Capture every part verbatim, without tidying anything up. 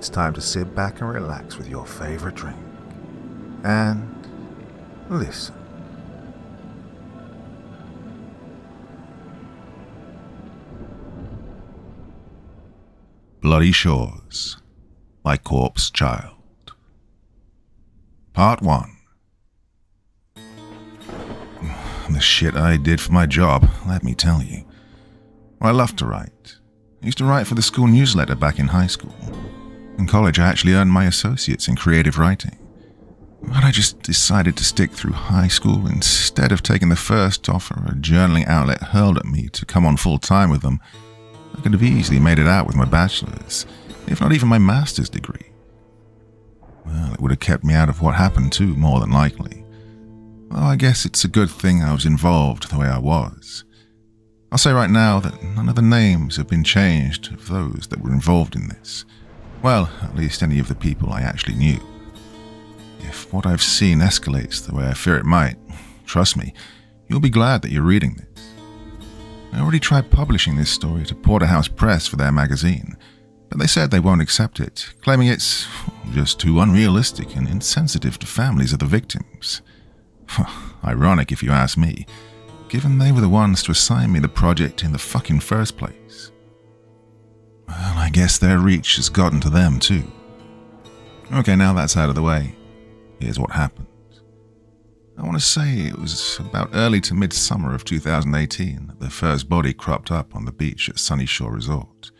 It's time to sit back and relax with your favorite drink and listen. Bloody Shores by Corpse Child. Part one. The shit I did for my job, let me tell you. I love to write. I used to write for the school newsletter back in high school. In college, I actually earned my associates in creative writing. But I just decided to stick through high school instead of taking the first offer a journaling outlet hurled at me to come on full-time with them. I could have easily made it out with my bachelor's, if not even my master's degree. Well, it would have kept me out of what happened too, more than likely. Well, I guess it's a good thing I was involved the way I was. I'll say right now that none of the names have been changed of those that were involved in this. Well, at least any of the people I actually knew. If what I've seen escalates the way I fear it might, trust me, you'll be glad that you're reading this. I already tried publishing this story to Porterhouse Press for their magazine, but they said they won't accept it, claiming it's just too unrealistic and insensitive to families of the victims. Ironic, if you ask me, given they were the ones to assign me the project in the fucking first place. Well, I guess their reach has gotten to them too. Okay, now that's out of the way, here's what happened. I want to say it was about early to mid-summer of two thousand eighteen that the first body cropped up on the beach at Sunny Shore Resort.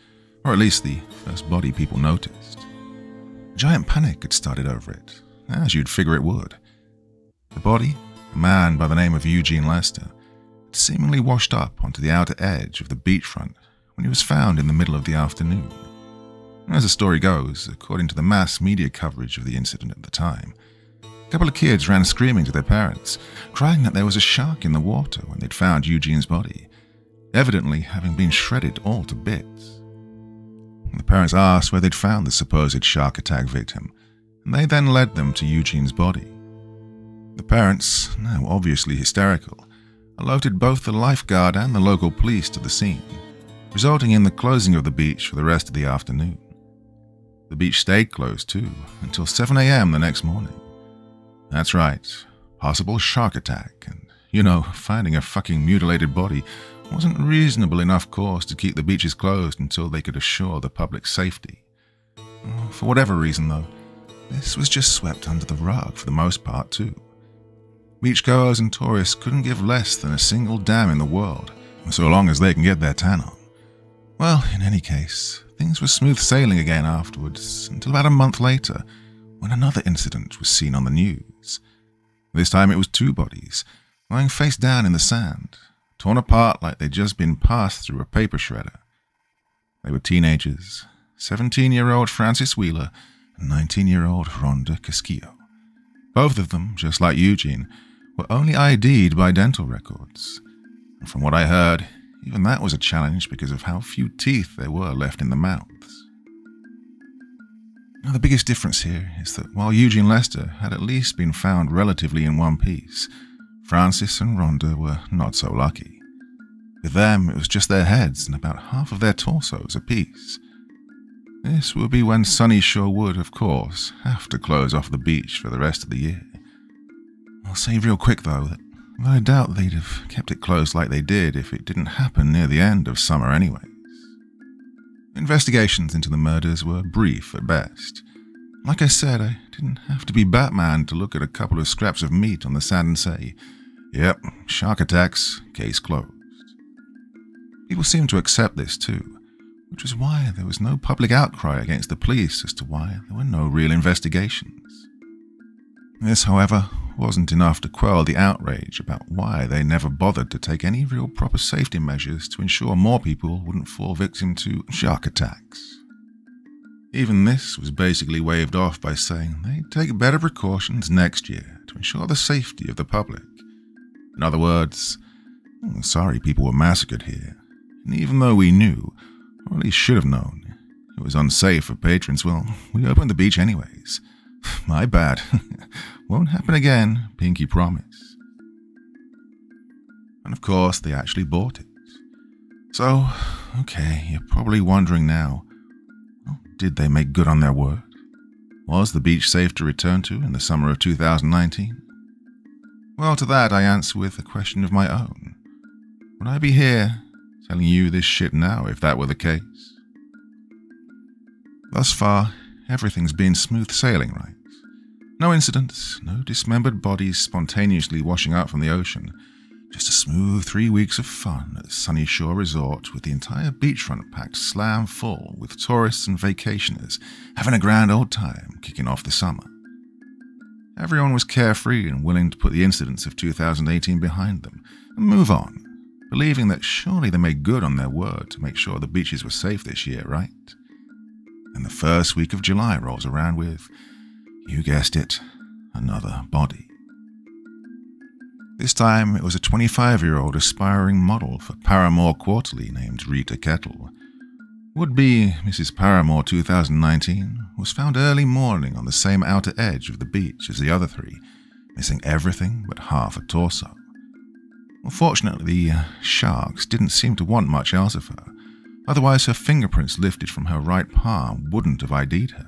Or at least the first body people noticed. A giant panic had started over it, as you'd figure it would. The body, a man by the name of Eugene Lester, had seemingly washed up onto the outer edge of the beachfront when he was found in the middle of the afternoon. As the story goes, according to the mass media coverage of the incident at the time, a couple of kids ran screaming to their parents, crying that there was a shark in the water when they'd found Eugene's body, evidently having been shredded all to bits. The parents asked where they'd found the supposed shark attack victim, and they then led them to Eugene's body. The parents, now obviously hysterical, alerted both the lifeguard and the local police to the scene, resulting in the closing of the beach for the rest of the afternoon. The beach stayed closed too, until seven A M the next morning. That's right, possible shark attack, and you know, finding a fucking mutilated body wasn't a reasonable enough course to keep the beaches closed until they could assure the public safety. For whatever reason though, this was just swept under the rug for the most part too. Beachgoers and tourists couldn't give less than a single damn in the world, so long as they can get their tan on. Well, in any case, things were smooth sailing again afterwards, until about a month later, when another incident was seen on the news. This time it was two bodies, lying face down in the sand, torn apart like they'd just been passed through a paper shredder. They were teenagers, seventeen-year-old Francis Wheeler and nineteen-year-old Rhonda Casquillo. Both of them, just like Eugene, were only I D'd by dental records. And from what I heard, even that was a challenge because of how few teeth there were left in the mouths. Now, the biggest difference here is that while Eugene Lester had at least been found relatively in one piece, Francis and Rhonda were not so lucky. With them, it was just their heads and about half of their torsos apiece. This would be when Sunny Shore would, of course, have to close off the beach for the rest of the year. I'll say real quick, though, that I doubt they'd have kept it closed like they did if it didn't happen near the end of summer anyways. Investigations into the murders were brief at best. Like I said, I didn't have to be Batman to look at a couple of scraps of meat on the sand and say, "Yep, shark attacks, case closed." People seemed to accept this too, which was why there was no public outcry against the police as to why there were no real investigations. This, however, wasn't enough to quell the outrage about why they never bothered to take any real proper safety measures to ensure more people wouldn't fall victim to shark attacks. Even this was basically waved off by saying they'd take better precautions next year to ensure the safety of the public. In other words, oh, sorry people were massacred here, and even though we knew, or at least should have known, it was unsafe for patrons, well, we opened the beach anyways. My bad. Won't happen again, pinky promise. And of course, they actually bought it. So, okay, you're probably wondering now, Did they make good on their word? Was the beach safe to return to in the summer of two thousand nineteen? Well, to that I answer with a question of my own. Would I be here telling you this shit now if that were the case? Thus far, everything's been smooth sailing, right? No incidents, no dismembered bodies spontaneously washing out from the ocean. Just a smooth three weeks of fun at Sunny Shore Resort with the entire beachfront packed slam full with tourists and vacationers having a grand old time kicking off the summer. Everyone was carefree and willing to put the incidents of two thousand eighteen behind them and move on, believing that surely they made good on their word to make sure the beaches were safe this year, right? And the first week of July rolls around with, you guessed it, another body. This time, it was a twenty-five-year-old aspiring model for Paramore Quarterly named Rita Kettle. Would-be Missus Paramore two thousand nineteen was found early morning on the same outer edge of the beach as the other three, missing everything but half a torso. Unfortunately, the sharks didn't seem to want much else of her, otherwise her fingerprints lifted from her right palm wouldn't have ID'd her.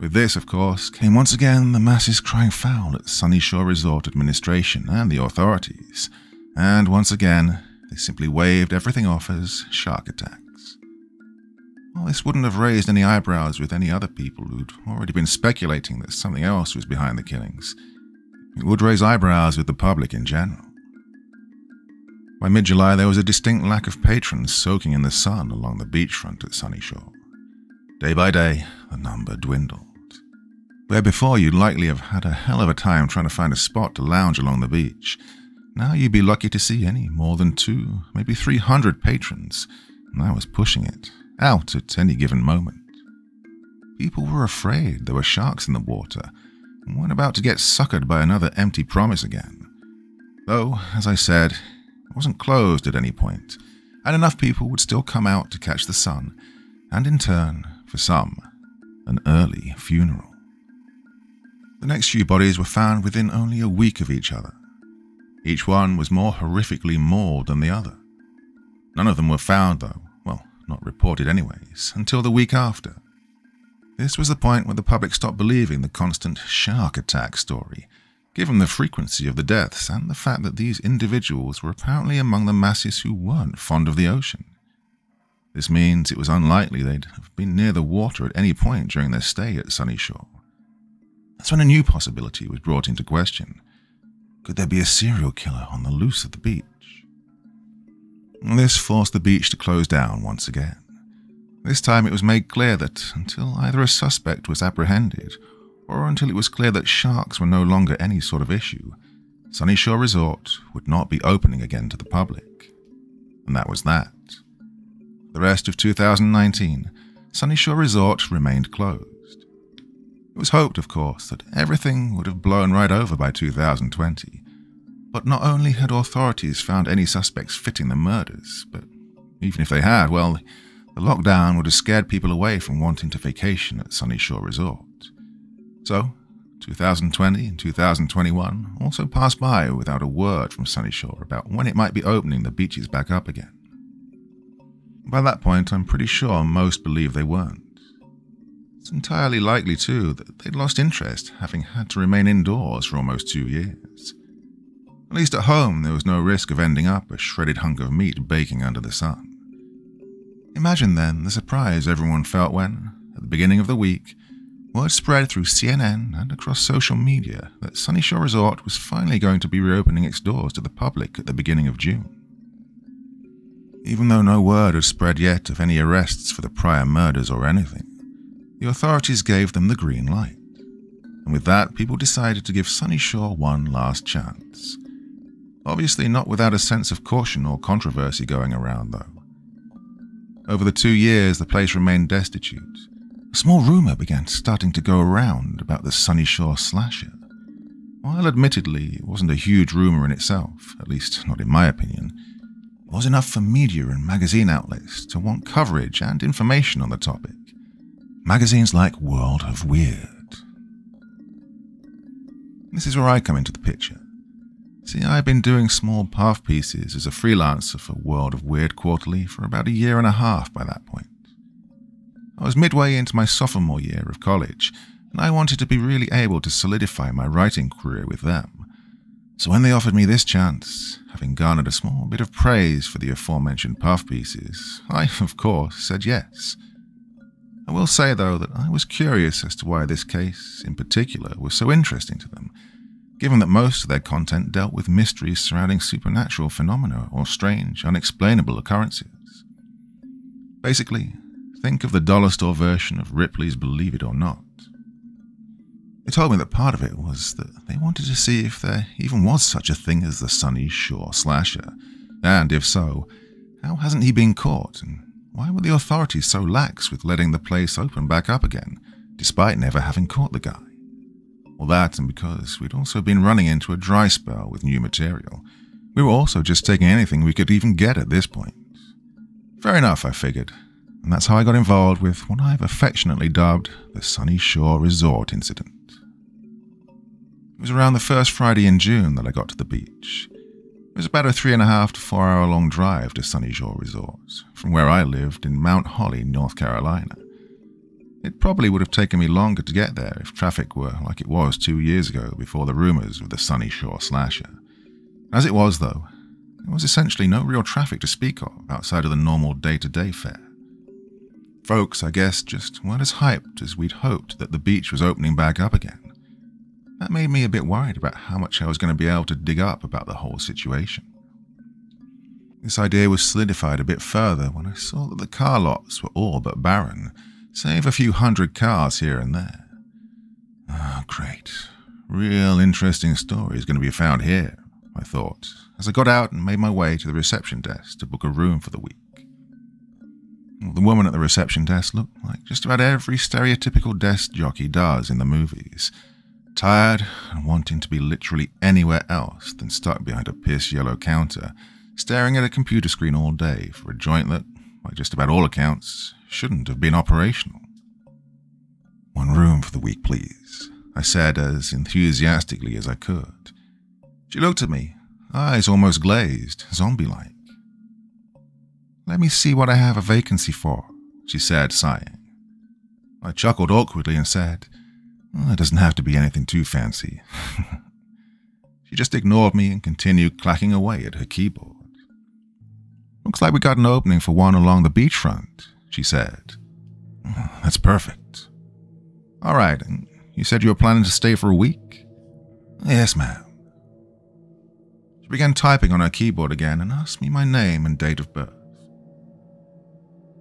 With this, of course, came once again the masses crying foul at Sunny Shore Resort administration and the authorities, and once again, they simply waved everything off as shark attacks. Well, this wouldn't have raised any eyebrows with any other people who'd already been speculating that something else was behind the killings. It would raise eyebrows with the public in general. By mid-July, there was a distinct lack of patrons soaking in the sun along the beachfront at Sunny Shore. Day by day, the number dwindled. Where before you'd likely have had a hell of a time trying to find a spot to lounge along the beach, now you'd be lucky to see any more than two, maybe three hundred patrons, and I was pushing it, out at any given moment. People were afraid there were sharks in the water, and weren't about to get suckered by another empty promise again. Though, as I said, it wasn't closed at any point, and enough people would still come out to catch the sun, and in turn, for some, an early funeral. The next few bodies were found within only a week of each other. Each one was more horrifically mauled than the other. None of them were found, though, well, not reported anyways, until the week after. This was the point where the public stopped believing the constant shark attack story, given the frequency of the deaths and the fact that these individuals were apparently among the masses who weren't fond of the ocean. This means it was unlikely they'd have been near the water at any point during their stay at Sunny Shore. That's when a new possibility was brought into question. Could there be a serial killer on the loose at the beach? This forced the beach to close down once again. This time it was made clear that until either a suspect was apprehended, or until it was clear that sharks were no longer any sort of issue, Sunny Shore Resort would not be opening again to the public. And that was that. The rest of two thousand nineteen, Sunny Shore Resort remained closed. It was hoped, of course, that everything would have blown right over by two thousand twenty, but not only had authorities found any suspects fitting the murders, but even if they had, well, the lockdown would have scared people away from wanting to vacation at Sunny Shore Resort. So, two thousand twenty and two thousand twenty-one also passed by without a word from Sunny Shore about when it might be opening the beaches back up again. By that point, I'm pretty sure most believe they weren't. It's entirely likely, too, that they'd lost interest, having had to remain indoors for almost two years. At least at home, there was no risk of ending up a shredded hunk of meat baking under the sun. Imagine, then, the surprise everyone felt when, at the beginning of the week, word spread through C N N and across social media that Sunny Shore Resort was finally going to be reopening its doors to the public at the beginning of June. Even though no word had spread yet of any arrests for the prior murders or anything, the authorities gave them the green light. And with that, people decided to give Sunny Shore one last chance. Obviously not without a sense of caution or controversy going around, though. Over the two years, the place remained destitute. A small rumor began starting to go around about the Sunny Shore slasher. While admittedly, it wasn't a huge rumor in itself, at least not in my opinion, was enough for media and magazine outlets to want coverage and information on the topic. Magazines like World of Weird. This is where I come into the picture. See, I've been doing small puff pieces as a freelancer for World of Weird Quarterly for about a year and a half by that point. I was midway into my sophomore year of college, and I wanted to be really able to solidify my writing career with them. So when they offered me this chance, having garnered a small bit of praise for the aforementioned puff pieces, I, of course, said yes. I will say, though, that I was curious as to why this case, in particular, was so interesting to them, given that most of their content dealt with mysteries surrounding supernatural phenomena or strange, unexplainable occurrences. Basically, think of the dollar store version of Ripley's Believe It or Not. They told me that part of it was that they wanted to see if there even was such a thing as the Sunny Shore Slasher, and if so, how hasn't he been caught, and why were the authorities so lax with letting the place open back up again, despite never having caught the guy? All that, and because we'd also been running into a dry spell with new material, we were also just taking anything we could even get at this point. Fair enough, I figured, and that's how I got involved with what I've affectionately dubbed the Sunny Shore Resort incident. It was around the first Friday in June that I got to the beach. It was about a three and a half to four hour long drive to Sunny Shore Resort, from where I lived in Mount Holly, North Carolina. It probably would have taken me longer to get there if traffic were like it was two years ago before the rumors of the Sunny Shore Slasher. As it was, though, there was essentially no real traffic to speak of outside of the normal day-to-day fare. Folks, I guess, just weren't as hyped as we'd hoped that the beach was opening back up again. That made me a bit worried about how much I was going to be able to dig up about the whole situation. This idea was solidified a bit further when I saw that the car lots were all but barren, save a few hundred cars here and there. Ah, great. Real interesting story is going to be found here, I thought, as I got out and made my way to the reception desk to book a room for the week. The woman at the reception desk looked like just about every stereotypical desk jockey does in the movies, tired and wanting to be literally anywhere else than stuck behind a pierced yellow counter, staring at a computer screen all day for a joint that, by just about all accounts, shouldn't have been operational. "One room for the week, please," I said as enthusiastically as I could. She looked at me, eyes almost glazed, zombie-like. "Let me see what I have a vacancy for," she said, sighing. I chuckled awkwardly and said, "Well, it doesn't have to be anything too fancy." She just ignored me and continued clacking away at her keyboard. "Looks like we got an opening for one along the beachfront," she said. "That's perfect." "All right, and you said you were planning to stay for a week?" "Yes, ma'am." She began typing on her keyboard again and asked me my name and date of birth.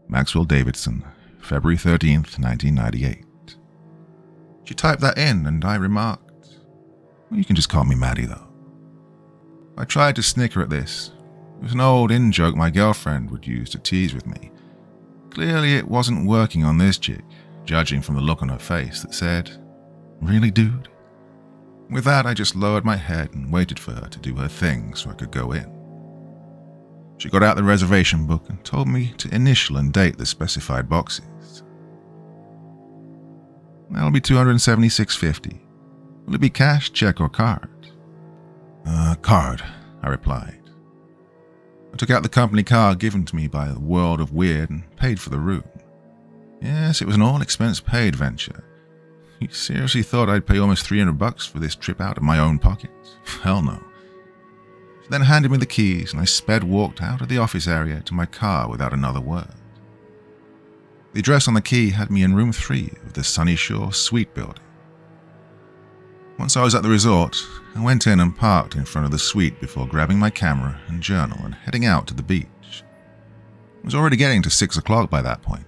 "Maxwell Davidson, February thirteenth, nineteen ninety-eight. She typed that in and I remarked, "Well, you can just call me Maddie, though." I tried to snicker at this. It was an old in-joke my girlfriend would use to tease with me. Clearly it wasn't working on this chick, judging from the look on her face that said, "Really, dude?" With that, I just lowered my head and waited for her to do her thing so I could go in. She got out the reservation book and told me to initial and date the specified boxes. "That'll be two hundred seventy-six dollars and fifty cents. Will it be cash, check, or card?" Uh, card, I replied. I took out the company card given to me by the World of Weird and paid for the room. Yes, it was an all-expense-paid venture. You seriously thought I'd pay almost three hundred bucks for this trip out of my own pocket? Hell no. She then handed me the keys and I sped walked out of the office area to my car without another word. The address on the key had me in room three of the Sunny Shore Suite building. Once I was at the resort, I went in and parked in front of the suite before grabbing my camera and journal and heading out to the beach. It was already getting to six o'clock by that point.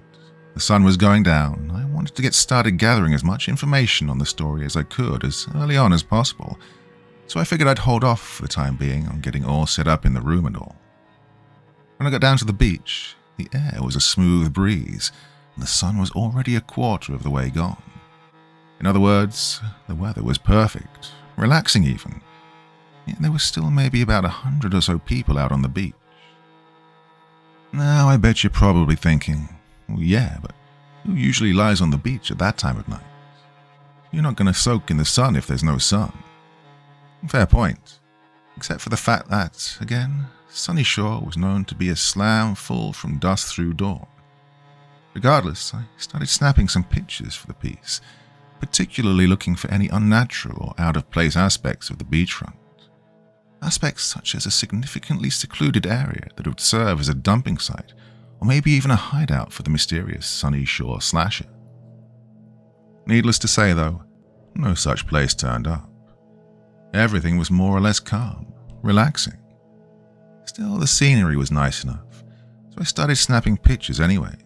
The sun was going down, and I wanted to get started gathering as much information on the story as I could as early on as possible, so I figured I'd hold off for the time being on getting all set up in the room and all. When I got down to the beach, the air was a smooth breeze, and the sun was already a quarter of the way gone. In other words, the weather was perfect, relaxing even, yet there were still maybe about a hundred or so people out on the beach. Now I bet you're probably thinking, well, yeah, but who usually lies on the beach at that time of night? You're not going to soak in the sun if there's no sun. Fair point, except for the fact that, again, Sunny Shore was known to be a slam full from dusk through dawn. Regardless, I started snapping some pictures for the piece, particularly looking for any unnatural or out-of-place aspects of the beachfront. Aspects such as a significantly secluded area that would serve as a dumping site, or maybe even a hideout for the mysterious Sunny Shore slasher. Needless to say, though, no such place turned up. Everything was more or less calm, relaxing. Still, the scenery was nice enough, so I started snapping pictures anyways.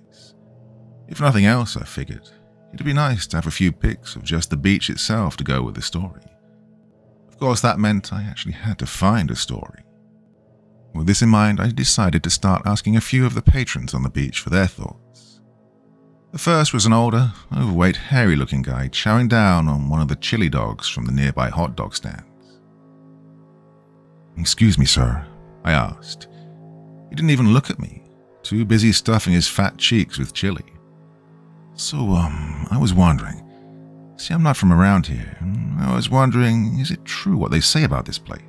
If nothing else, I figured, it'd be nice to have a few pics of just the beach itself to go with the story. Of course, that meant I actually had to find a story. With this in mind, I decided to start asking a few of the patrons on the beach for their thoughts. The first was an older, overweight, hairy-looking guy chowing down on one of the chili dogs from the nearby hot dog stands. "Excuse me, sir," I asked. He didn't even look at me, too busy stuffing his fat cheeks with chili. "So, um, I was wondering. See, I'm not from around here. I was wondering, is it true what they say about this place?"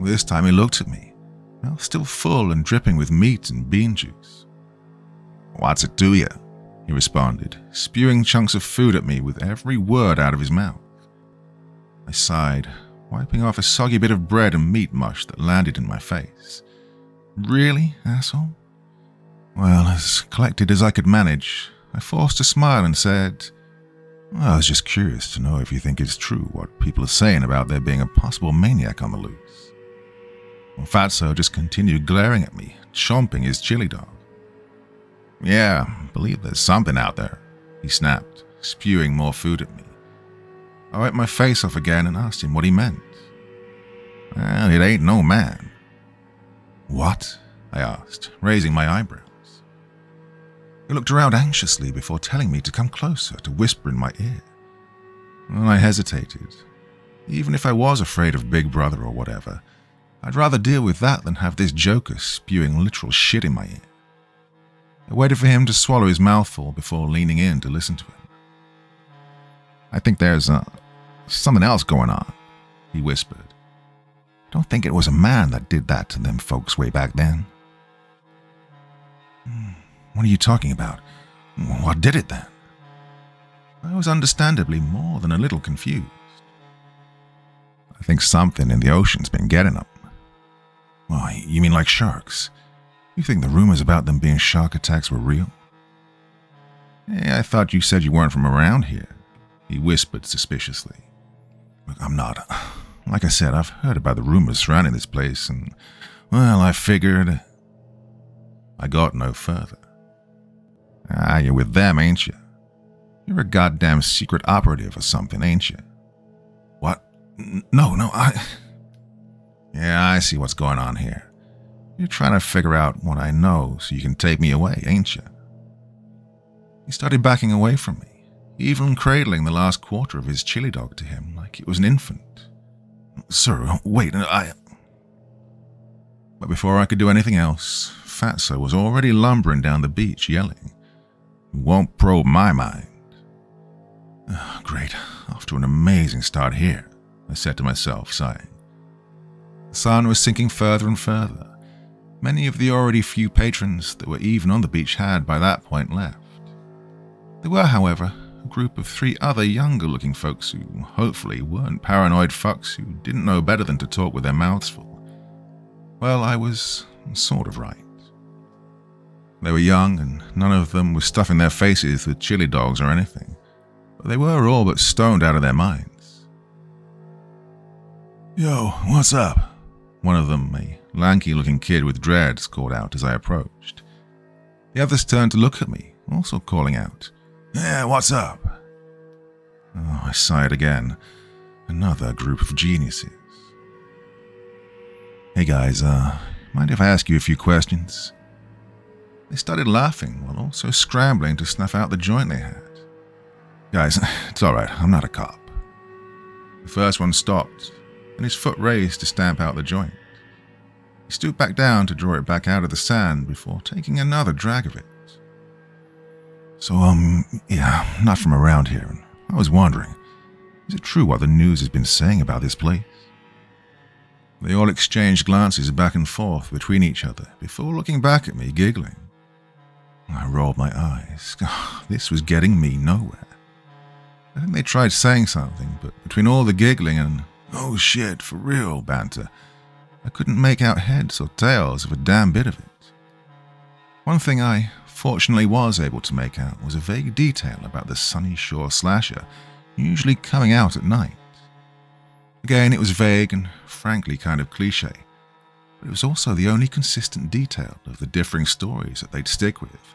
This time he looked at me, mouth still full and dripping with meat and bean juice. "What's it to you?" he responded, spewing chunks of food at me with every word out of his mouth. I sighed, wiping off a soggy bit of bread and meat mush that landed in my face. "Really, asshole?" Well, as collected as I could manage, I forced a smile and said, "I was just curious to know if you think it's true what people are saying about there being a possible maniac on the loose." Well, Fatso just continued glaring at me, chomping his chili dog. "Yeah, I believe there's something out there," he snapped, spewing more food at me. I wiped my face off again and asked him what he meant. "Well, it ain't no man." "What?" I asked, raising my eyebrows. He looked around anxiously before telling me to come closer to whisper in my ear. Well, I hesitated. Even if I was afraid of Big Brother or whatever, I'd rather deal with that than have this joker spewing literal shit in my ear. I waited for him to swallow his mouthful before leaning in to listen to him. "I think there's uh, something else going on," he whispered. "I don't think it was a man that did that to them folks way back then." "What are you talking about? What did it then?" I was understandably more than a little confused. "I think something in the ocean's been getting them." "Oh, you mean like sharks? You think the rumors about them being shark attacks were real?" "Hey, I thought you said you weren't from around here," he whispered suspiciously. "Look, I'm not. Like I said, I've heard about the rumors surrounding this place, and, well, I figured..." I got no further. "Ah, you're with them, ain't you? You're a goddamn secret operative or something, ain't you?" "What? No, no, I..." "Yeah, I see what's going on here. You're trying to figure out what I know so you can take me away, ain't you?" He started backing away from me, even cradling the last quarter of his chili dog to him like it was an infant. "Sir, wait, I..." But before I could do anything else, Fatso was already lumbering down the beach, yelling, "You won't probe my mind." Oh, great, off to an amazing start here, I said to myself, sighing. The sun was sinking further and further. Many of the already few patrons that were even on the beach had, by that point, left. There were, however, a group of three other younger-looking folks who, hopefully, weren't paranoid fucks who didn't know better than to talk with their mouths full. Well, I was sort of right. They were young, and none of them were stuffing their faces with chili dogs or anything, but they were all but stoned out of their minds. "Yo, what's up?" one of them, a lanky-looking kid with dreads, called out as I approached. The others turned to look at me, also calling out, "Yeah, what's up?" Oh, I sighed again. Another group of geniuses. "Hey guys, uh, mind if I ask you a few questions?" They started laughing while also scrambling to snuff out the joint they had. "Guys, it's alright, I'm not a cop." The first one stopped, and his foot raised to stamp out the joint. He stooped back down to draw it back out of the sand before taking another drag of it. "So, um, yeah, I'm not from around here, and I was wondering, is it true what the news has been saying about this place?" They all exchanged glances back and forth between each other before looking back at me, giggling. I rolled my eyes. This was getting me nowhere. I think they tried saying something, but between all the giggling and "oh shit, for real" banter, I couldn't make out heads or tails of a damn bit of it. One thing I fortunately was able to make out was a vague detail about the Sunny Shore slasher usually coming out at night. Again, it was vague and frankly kind of cliche, but it was also the only consistent detail of the differing stories that they'd stick with,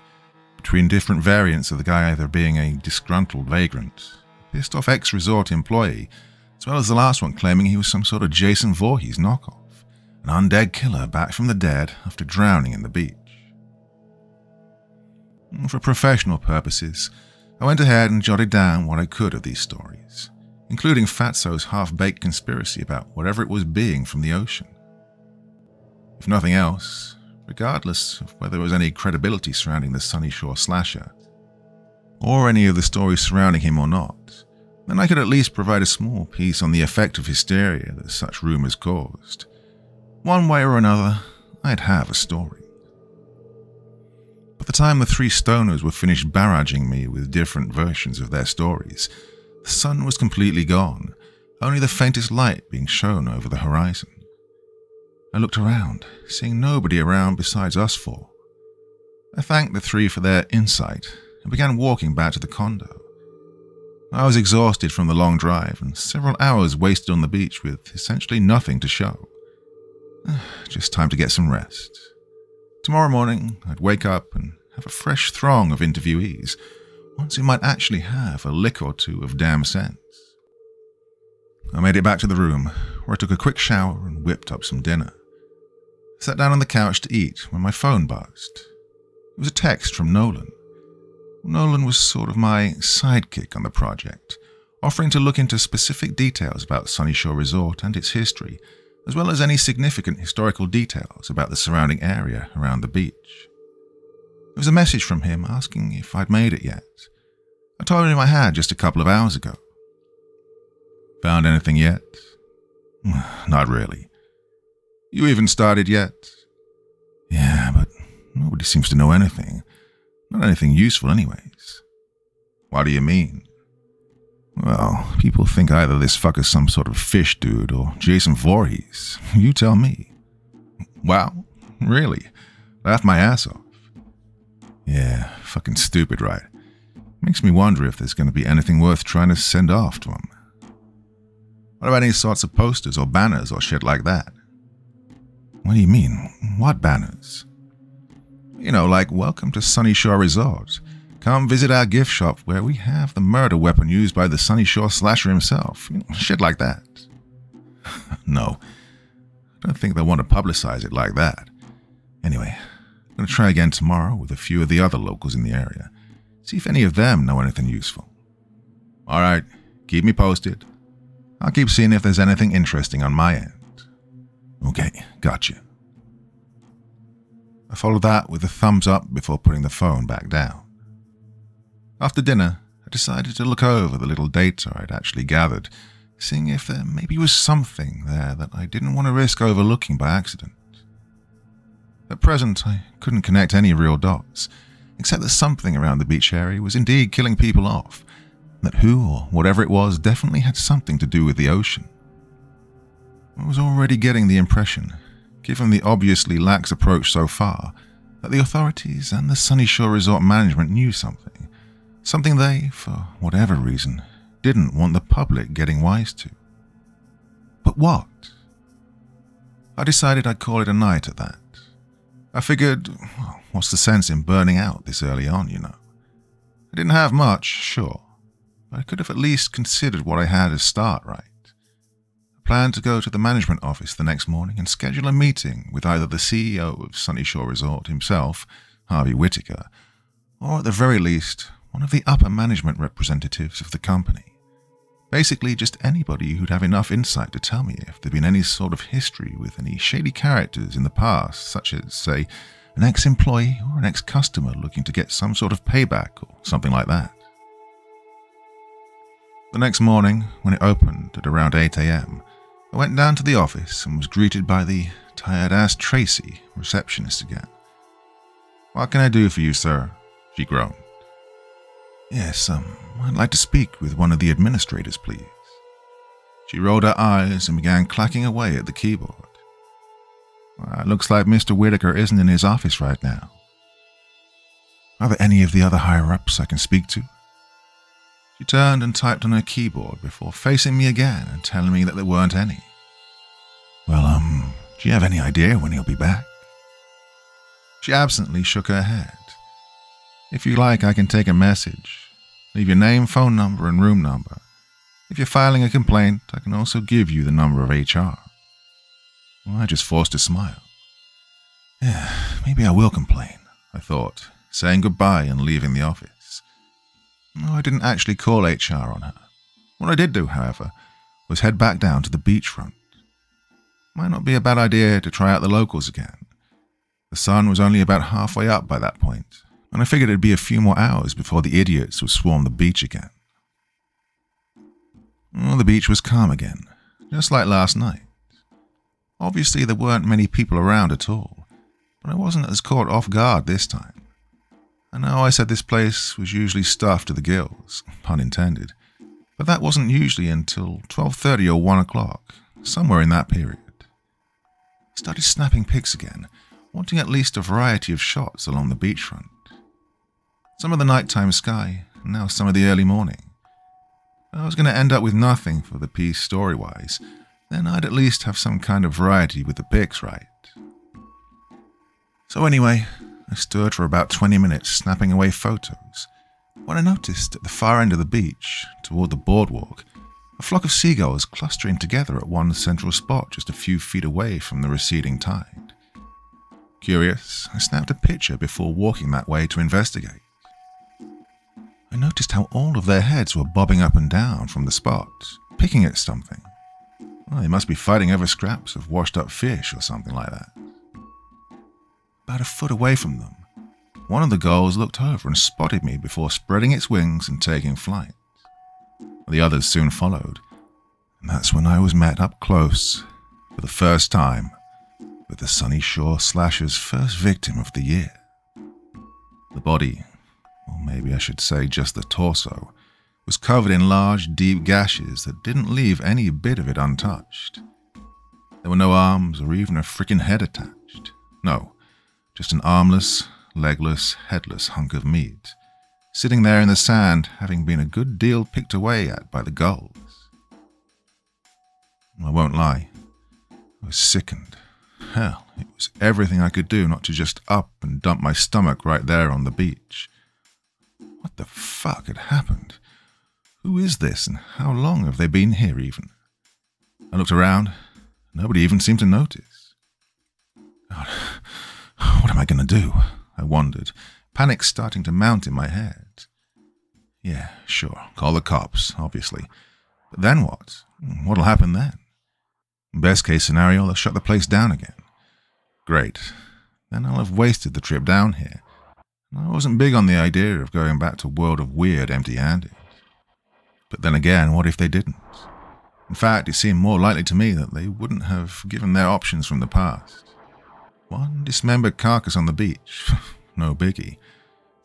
between different variants of the guy either being a disgruntled vagrant, pissed off ex-resort employee, as well as the last one claiming he was some sort of Jason Voorhees knockoff, an undead killer back from the dead after drowning in the beach. For professional purposes, I went ahead and jotted down what I could of these stories, including Fatso's half-baked conspiracy about whatever it was being from the ocean. If nothing else, regardless of whether there was any credibility surrounding the Sunny Shore slasher, or any of the stories surrounding him or not, then I could at least provide a small piece on the effect of hysteria that such rumors caused. One way or another, I'd have a story. By the time the three stoners were finished barraging me with different versions of their stories, the sun was completely gone, only the faintest light being shown over the horizon. I looked around, seeing nobody around besides us four. I thanked the three for their insight and began walking back to the condo. I was exhausted from the long drive and several hours wasted on the beach with essentially nothing to show. Just time to get some rest. Tomorrow morning, I'd wake up and have a fresh throng of interviewees, ones who might actually have a lick or two of damn sense. I made it back to the room, where I took a quick shower and whipped up some dinner. I sat down on the couch to eat when my phone buzzed. It was a text from Nolan. Nolan was sort of my sidekick on the project, offering to look into specific details about Sunny Shore Resort and its history, as well as any significant historical details about the surrounding area around the beach. There was a message from him asking if I'd made it yet. I told him I had just a couple of hours ago. Found anything yet? Not really. You even started yet? Yeah, but nobody seems to know anything. Not anything useful anyways. What do you mean? Well, people think either this fucker's some sort of fish dude or Jason Voorhees. You tell me. Wow, really? Laughed my ass off. Yeah, fucking stupid, right? Makes me wonder if there's going to be anything worth trying to send off to him. What about any sorts of posters or banners or shit like that? What do you mean? What banners? You know, like, welcome to Sunny Shore Resort. Come visit our gift shop where we have the murder weapon used by the Sunny Shore slasher himself. You know, shit like that. No, I don't think they want to publicize it like that. Anyway, I'm going to try again tomorrow with a few of the other locals in the area. See if any of them know anything useful. All right, keep me posted. I'll keep seeing if there's anything interesting on my end. Okay, gotcha. I followed that with a thumbs up before putting the phone back down. After dinner, I decided to look over the little data I'd actually gathered, seeing if there maybe was something there that I didn't want to risk overlooking by accident. At present, I couldn't connect any real dots, except that something around the beach area was indeed killing people off, that who or whatever it was definitely had something to do with the ocean. I was already getting the impression, given the obviously lax approach so far, that the authorities and the Sunny Shore Resort management knew something. Something they, for whatever reason, didn't want the public getting wise to. But what? I decided I'd call it a night at that. I figured, well, what's the sense in burning out this early on, you know? I didn't have much, sure, but I could have at least considered what I had as start right. I planned to go to the management office the next morning and schedule a meeting with either the C E O of Sunny Shore Resort himself, Harvey Whitaker, or at the very least, one of the upper management representatives of the company. Basically just anybody who'd have enough insight to tell me if there'd been any sort of history with any shady characters in the past, such as, say, an ex-employee or an ex-customer looking to get some sort of payback or something like that. The next morning, when it opened at around eight A M, I went down to the office and was greeted by the tired-ass Tracy receptionist again. "What can I do for you, sir?" she groaned. "Yes, um, I'd like to speak with one of the administrators, please." She rolled her eyes and began clacking away at the keyboard. "Well, it looks like Mister Whitaker isn't in his office right now. Are there any of the other higher-ups I can speak to?" She turned and typed on her keyboard before facing me again and telling me that there weren't any. "Well, um, do you have any idea when he'll be back?" She absently shook her head. "If you like, I can take a message. Leave your name, phone number, and room number. If you're filing a complaint, I can also give you the number of H R." Well, I just forced a smile. "Yeah, maybe I will complain," I thought, saying goodbye and leaving the office. No, I didn't actually call H R on her. What I did do, however, was head back down to the beachfront. Might not be a bad idea to try out the locals again. The sun was only about halfway up by that point, and I figured it'd be a few more hours before the idiots would swarm the beach again. Well, the beach was calm again, just like last night. Obviously, there weren't many people around at all, but I wasn't as caught off guard this time. I know I said this place was usually stuffed to the gills, pun intended, but that wasn't usually until twelve thirty or one o'clock, somewhere in that period. I started snapping pics again, wanting at least a variety of shots along the beachfront. Some of the nighttime sky, and now some of the early morning. I was going to end up with nothing for the piece story-wise, then I'd at least have some kind of variety with the pics, right? So anyway, I stood for about twenty minutes snapping away photos, when I noticed at the far end of the beach, toward the boardwalk, a flock of seagulls clustering together at one central spot just a few feet away from the receding tide. Curious, I snapped a picture before walking that way to investigate. I noticed how all of their heads were bobbing up and down from the spot, picking at something. Well, they must be fighting over scraps of washed-up fish or something like that. About a foot away from them, one of the gulls looked over and spotted me before spreading its wings and taking flight. The others soon followed, and that's when I was met up close, for the first time, with the Sunny Shore Slasher's first victim of the year. The body, or maybe I should say just the torso, was covered in large, deep gashes that didn't leave any bit of it untouched. There were no arms or even a frickin' head attached. No. Just an armless, legless, headless hunk of meat, sitting there in the sand, having been a good deal picked away at by the gulls. I won't lie, I was sickened. Hell, it was everything I could do not to just up and dump my stomach right there on the beach. What the fuck had happened? Who is this, and how long have they been here even? I looked around. Nobody even seemed to notice. God. What am I going to do? I wondered, panic starting to mount in my head. Yeah, sure, call the cops, obviously. But then what? What'll happen then? Best case scenario, they'll shut the place down again. Great. Then I'll have wasted the trip down here. I wasn't big on the idea of going back to World of Weird empty-handed. But then again, what if they didn't? In fact, it seemed more likely to me that they wouldn't have given their options from the past. One dismembered carcass on the beach, no biggie.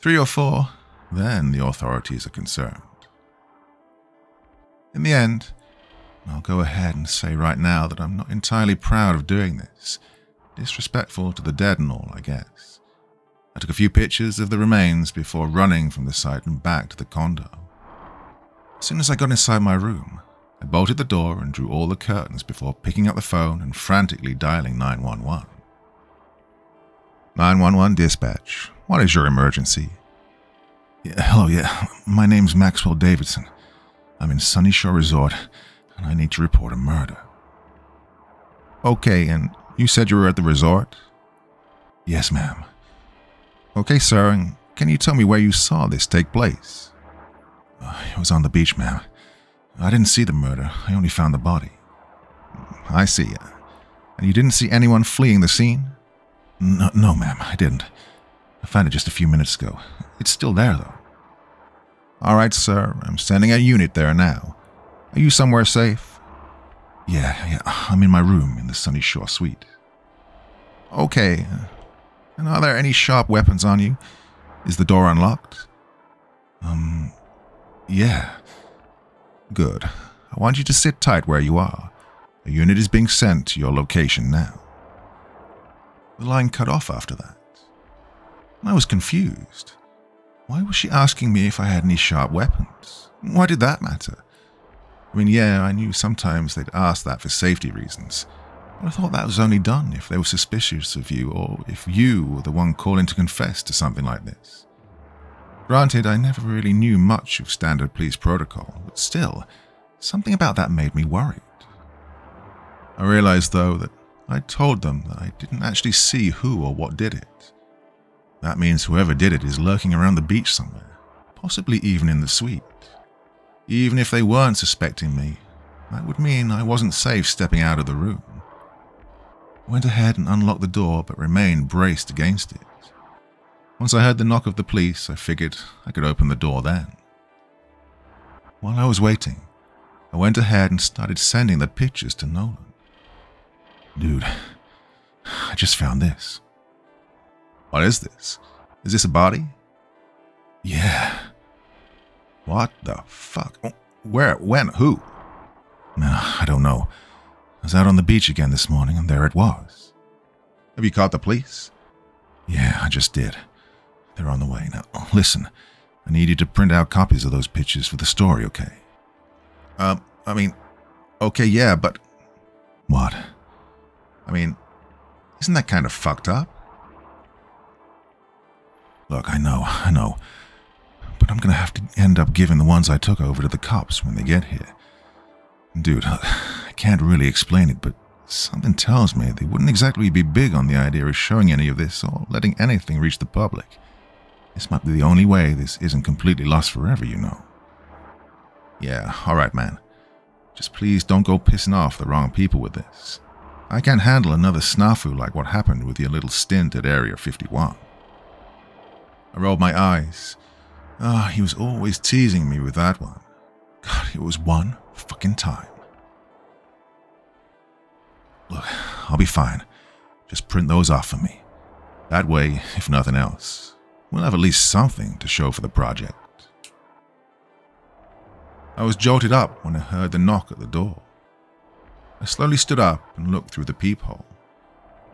Three or four, then the authorities are concerned. In the end, I'll go ahead and say right now that I'm not entirely proud of doing this. Disrespectful to the dead and all, I guess. I took a few pictures of the remains before running from the site and back to the condo. As soon as I got inside my room, I bolted the door and drew all the curtains before picking up the phone and frantically dialing nine one one. nine one one dispatch. What is your emergency? Yeah, hello, yeah. My name's Maxwell Davidson. I'm in Sunny Shore Resort, and I need to report a murder. Okay, and you said you were at the resort? Yes, ma'am. Okay, sir, and can you tell me where you saw this take place? Uh, it was on the beach, ma'am. I didn't see the murder. I only found the body. I see. And you didn't see anyone fleeing the scene? No, no ma'am, I didn't. I found it just a few minutes ago. It's still there, though. All right, sir. I'm sending a unit there now. Are you somewhere safe? Yeah, yeah. I'm in my room in the Sunny Shore suite. Okay. And are there any sharp weapons on you? Is the door unlocked? Um, yeah. Good. I want you to sit tight where you are. A unit is being sent to your location now. The line cut off after that. I was confused. Why was she asking me if I had any sharp weapons? Why did that matter? I mean, yeah, I knew sometimes they'd ask that for safety reasons, but I thought that was only done if they were suspicious of you or if you were the one calling to confess to something like this. Granted, I never really knew much of standard police protocol, but still, something about that made me worried. I realized, though, that I told them that I didn't actually see who or what did it. That means whoever did it is lurking around the beach somewhere, possibly even in the suite. Even if they weren't suspecting me, that would mean I wasn't safe stepping out of the room. I went ahead and unlocked the door, but remained braced against it. Once I heard the knock of the police, I figured I could open the door then. While I was waiting, I went ahead and started sending the pictures to Nolan. Dude, I just found this. What is this? Is this a body? Yeah. What the fuck? Where? When? Who? Uh, I don't know. I was out on the beach again this morning, and there it was. Have you caught the police? Yeah, I just did. They're on the way. Now, listen, I need you to print out copies of those pictures for the story, okay? Um, I mean, okay, yeah, but... What? I mean, isn't that kind of fucked up? Look, I know, I know. But I'm gonna have to end up giving the ones I took over to the cops when they get here. Dude, I can't really explain it, but something tells me they wouldn't exactly be big on the idea of showing any of this or letting anything reach the public. This might be the only way this isn't completely lost forever, you know. Yeah, alright, man. Just please don't go pissing off the wrong people with this. I can't handle another snafu like what happened with your little stint at Area fifty-one. I rolled my eyes. Ah, oh, he was always teasing me with that one. God, it was one fucking time. Look, I'll be fine. Just print those off for me. That way, if nothing else, we'll have at least something to show for the project. I was jolted up when I heard the knock at the door. I slowly stood up and looked through the peephole.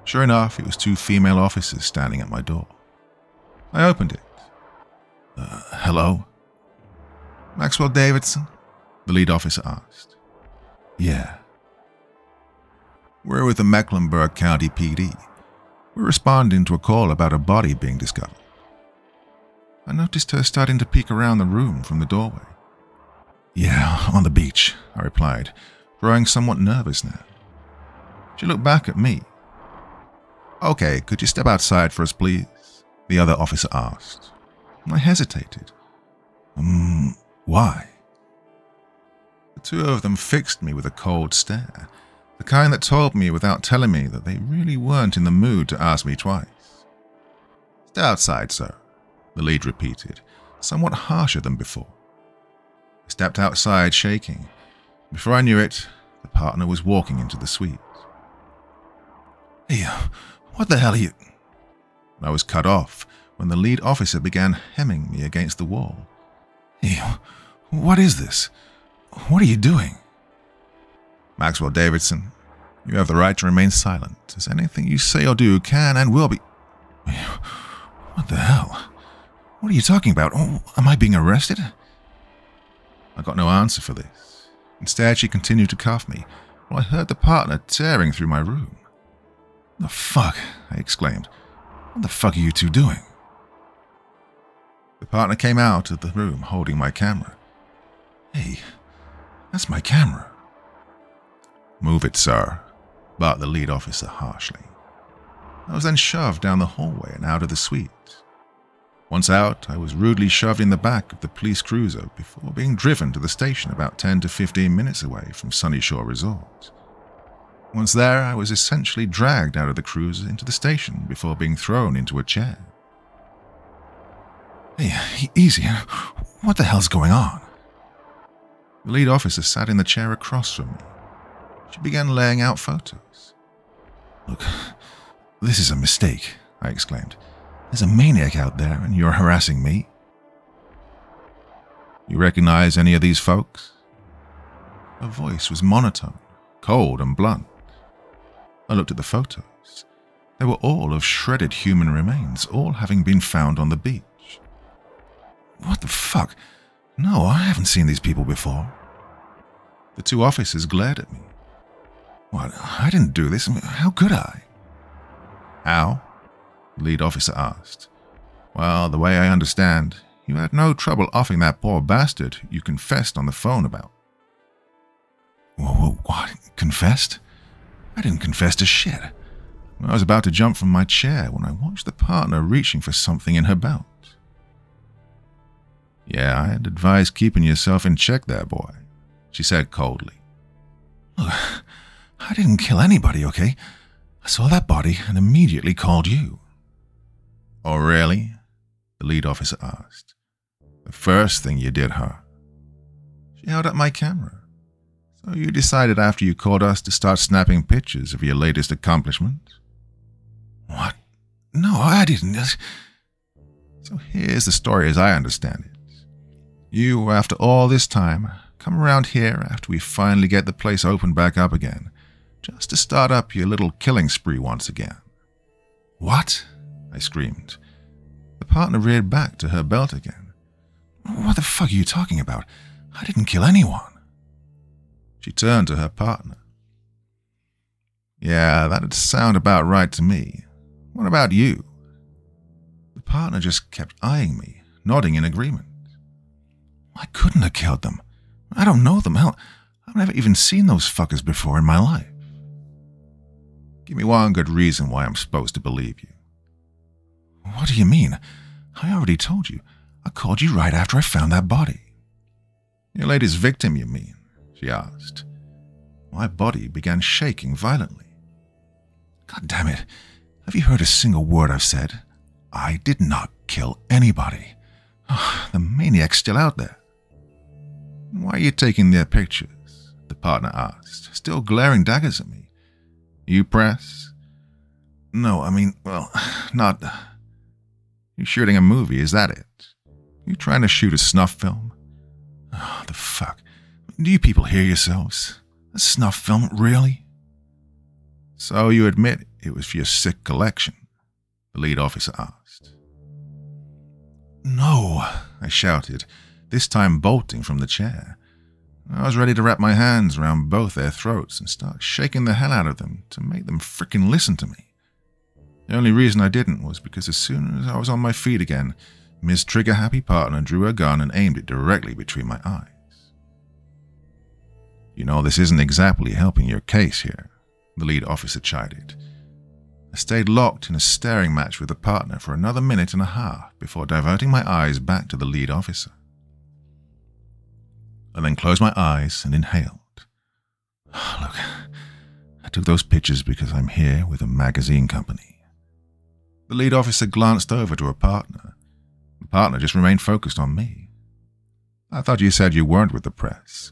Sure enough, it was two female officers standing at my door. I opened it. Uh, hello? Maxwell Davidson? The lead officer asked. Yeah. We're with the Mecklenburg County P D. We're responding to a call about a body being discovered. I noticed her starting to peek around the room from the doorway. Yeah, on the beach, I replied, growing somewhat nervous now. She looked back at me. Okay, could you step outside for us, please? The other officer asked. I hesitated. Um, why? The two of them fixed me with a cold stare, the kind that told me without telling me that they really weren't in the mood to ask me twice. Stay outside, sir, the lead repeated, somewhat harsher than before. I stepped outside shaking. Before I knew it, the partner was walking into the suite. Hey, what the hell are you... I was cut off when the lead officer began hemming me against the wall. Hey, what is this? What are you doing? Maxwell Davidson, you have the right to remain silent, as anything you say or do can and will be... What the hell? What are you talking about? Oh, am I being arrested? I got no answer for this. Instead, she continued to cuff me, while I heard the partner tearing through my room. The fuck, I exclaimed. What the fuck are you two doing? The partner came out of the room holding my camera. Hey, that's my camera. Move it, sir, barked the lead officer harshly. I was then shoved down the hallway and out of the suite. Once out, I was rudely shoved in the back of the police cruiser before being driven to the station about ten to fifteen minutes away from Sunny Shore Resort. Once there, I was essentially dragged out of the cruiser into the station before being thrown into a chair. Hey, easy. What the hell's going on? The lead officer sat in the chair across from me. She began laying out photos. Look, this is a mistake, I exclaimed. There's a maniac out there and you're harassing me. You recognize any of these folks? Her voice was monotone, cold and blunt. I looked at the photos. They were all of shredded human remains, all having been found on the beach. What the fuck? No, I haven't seen these people before. The two officers glared at me. What? I didn't do this. How could I? How? The lead officer asked. Well, the way I understand, you had no trouble offing that poor bastard you confessed on the phone about. Whoa, whoa, what? Confessed? I didn't confess to shit. I was about to jump from my chair when I watched the partner reaching for something in her belt. Yeah, I'd advise keeping yourself in check there, boy, she said coldly. Look, I didn't kill anybody, okay? I saw that body and immediately called you. Oh, really? The lead officer asked. The first thing you did, huh? She held up my camera. So you decided after you called us to start snapping pictures of your latest accomplishments? What? No, I didn't. So here's the story as I understand it. You, after all this time, come around here after we finally get the place opened back up again, just to start up your little killing spree once again. What? I screamed. The partner reared back to her belt again. What the fuck are you talking about? I didn't kill anyone. She turned to her partner. Yeah, that'd sound about right to me. What about you? The partner just kept eyeing me, nodding in agreement. I couldn't have killed them. I don't know them. Hell, I've never even seen those fuckers before in my life. Give me one good reason why I'm supposed to believe you. What do you mean? I already told you. I called you right after I found that body. Your latest victim, you mean? She asked. My body began shaking violently. God damn it. Have you heard a single word I've said? I did not kill anybody. Oh, the maniac's still out there. Why are you taking their pictures? The partner asked, still glaring daggers at me. You press? No, I mean, well, not... You're shooting a movie, is that it? You trying to shoot a snuff film? Oh, the fuck. Do you people hear yourselves? A snuff film, really? So you admit it was for your sick collection? The lead officer asked. No, I shouted, this time bolting from the chair. I was ready to wrap my hands around both their throats and start shaking the hell out of them to make them frickin' listen to me. The only reason I didn't was because as soon as I was on my feet again, Miz Trigger-Happy Partner drew her gun and aimed it directly between my eyes. You know, this isn't exactly helping your case here, the lead officer chided. I stayed locked in a staring match with the partner for another minute and a half before diverting my eyes back to the lead officer. I then closed my eyes and inhaled. Oh, look, I took those pictures because I'm here with a magazine company. The lead officer glanced over to her partner. The partner just remained focused on me. I thought you said you weren't with the press.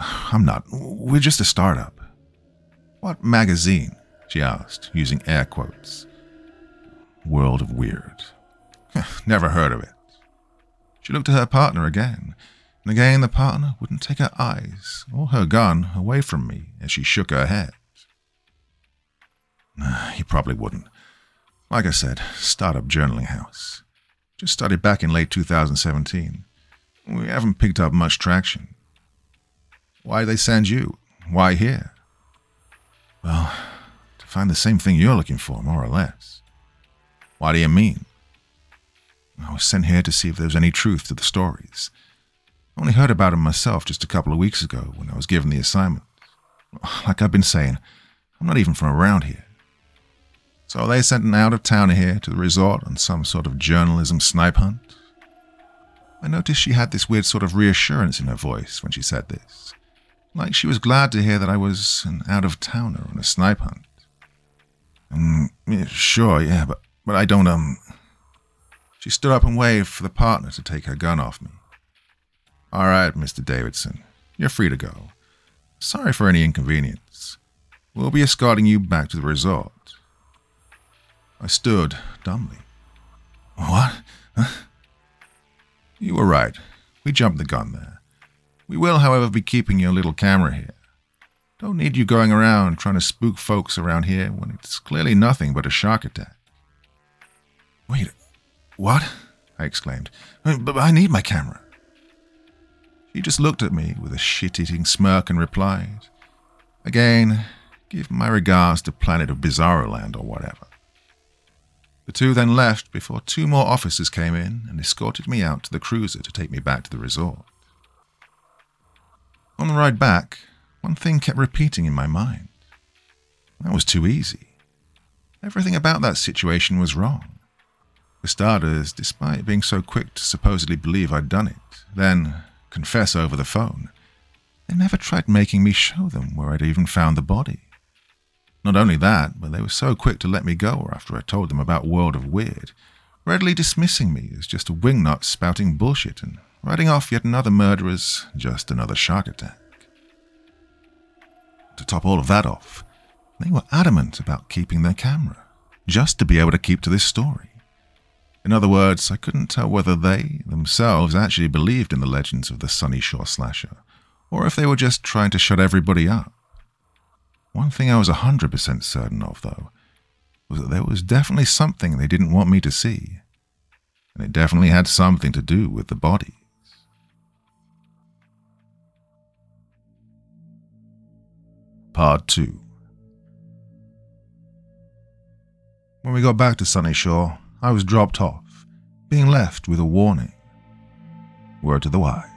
I'm not. We're just a startup. What magazine? She asked, using air quotes. World of Weird. Never heard of it. She looked at her partner again. And again, the partner wouldn't take her eyes or her gun away from me as she shook her head. Uh, he probably wouldn't. Like I said, startup journaling house. Just started back in late two thousand seventeen. We haven't picked up much traction. Why'd they send you? Why here? Well, to find the same thing you're looking for, more or less. What do you mean? I was sent here to see if there was any truth to the stories. I only heard about him myself just a couple of weeks ago when I was given the assignment. Like I've been saying, I'm not even from around here. So they sent an out-of-towner here to the resort on some sort of journalism snipe hunt. I noticed she had this weird sort of reassurance in her voice when she said this. Like she was glad to hear that I was an out-of-towner on a snipe hunt. Um, yeah, sure, yeah, but, but I don't, um... She stood up and waved for the partner to take her gun off me. All right, Mister Davidson, you're free to go. Sorry for any inconvenience. We'll be escorting you back to the resort. I stood dumbly, What? Huh? You were right. We jumped the gun there. We will, however, be keeping your little camera here. Don't need you going around trying to spook folks around here when it's clearly nothing but a shark attack. Wait, what? I exclaimed. But I need my camera. She just looked at me with a shit-eating smirk and replied, "Again, give my regards to Planet of Bizarro Land or whatever." The two then left before two more officers came in and escorted me out to the cruiser to take me back to the resort. On the ride back, one thing kept repeating in my mind. That was too easy. Everything about that situation was wrong. For starters, despite being so quick to supposedly believe I'd done it, then confess over the phone, they never tried making me show them where I'd even found the body. Not only that, but they were so quick to let me go after I told them about World of Weird, readily dismissing me as just a wingnut spouting bullshit and writing off yet another murderer's just another shark attack. To top all of that off, they were adamant about keeping their camera, just to be able to keep to this story. In other words, I couldn't tell whether they themselves actually believed in the legends of the Sunny Shore Slasher, or if they were just trying to shut everybody up. One thing I was one hundred percent certain of, though, was that there was definitely something they didn't want me to see, and it definitely had something to do with the bodies. Part two. When we got back to Sunny Shore, I was dropped off, being left with a warning. Word to the wise.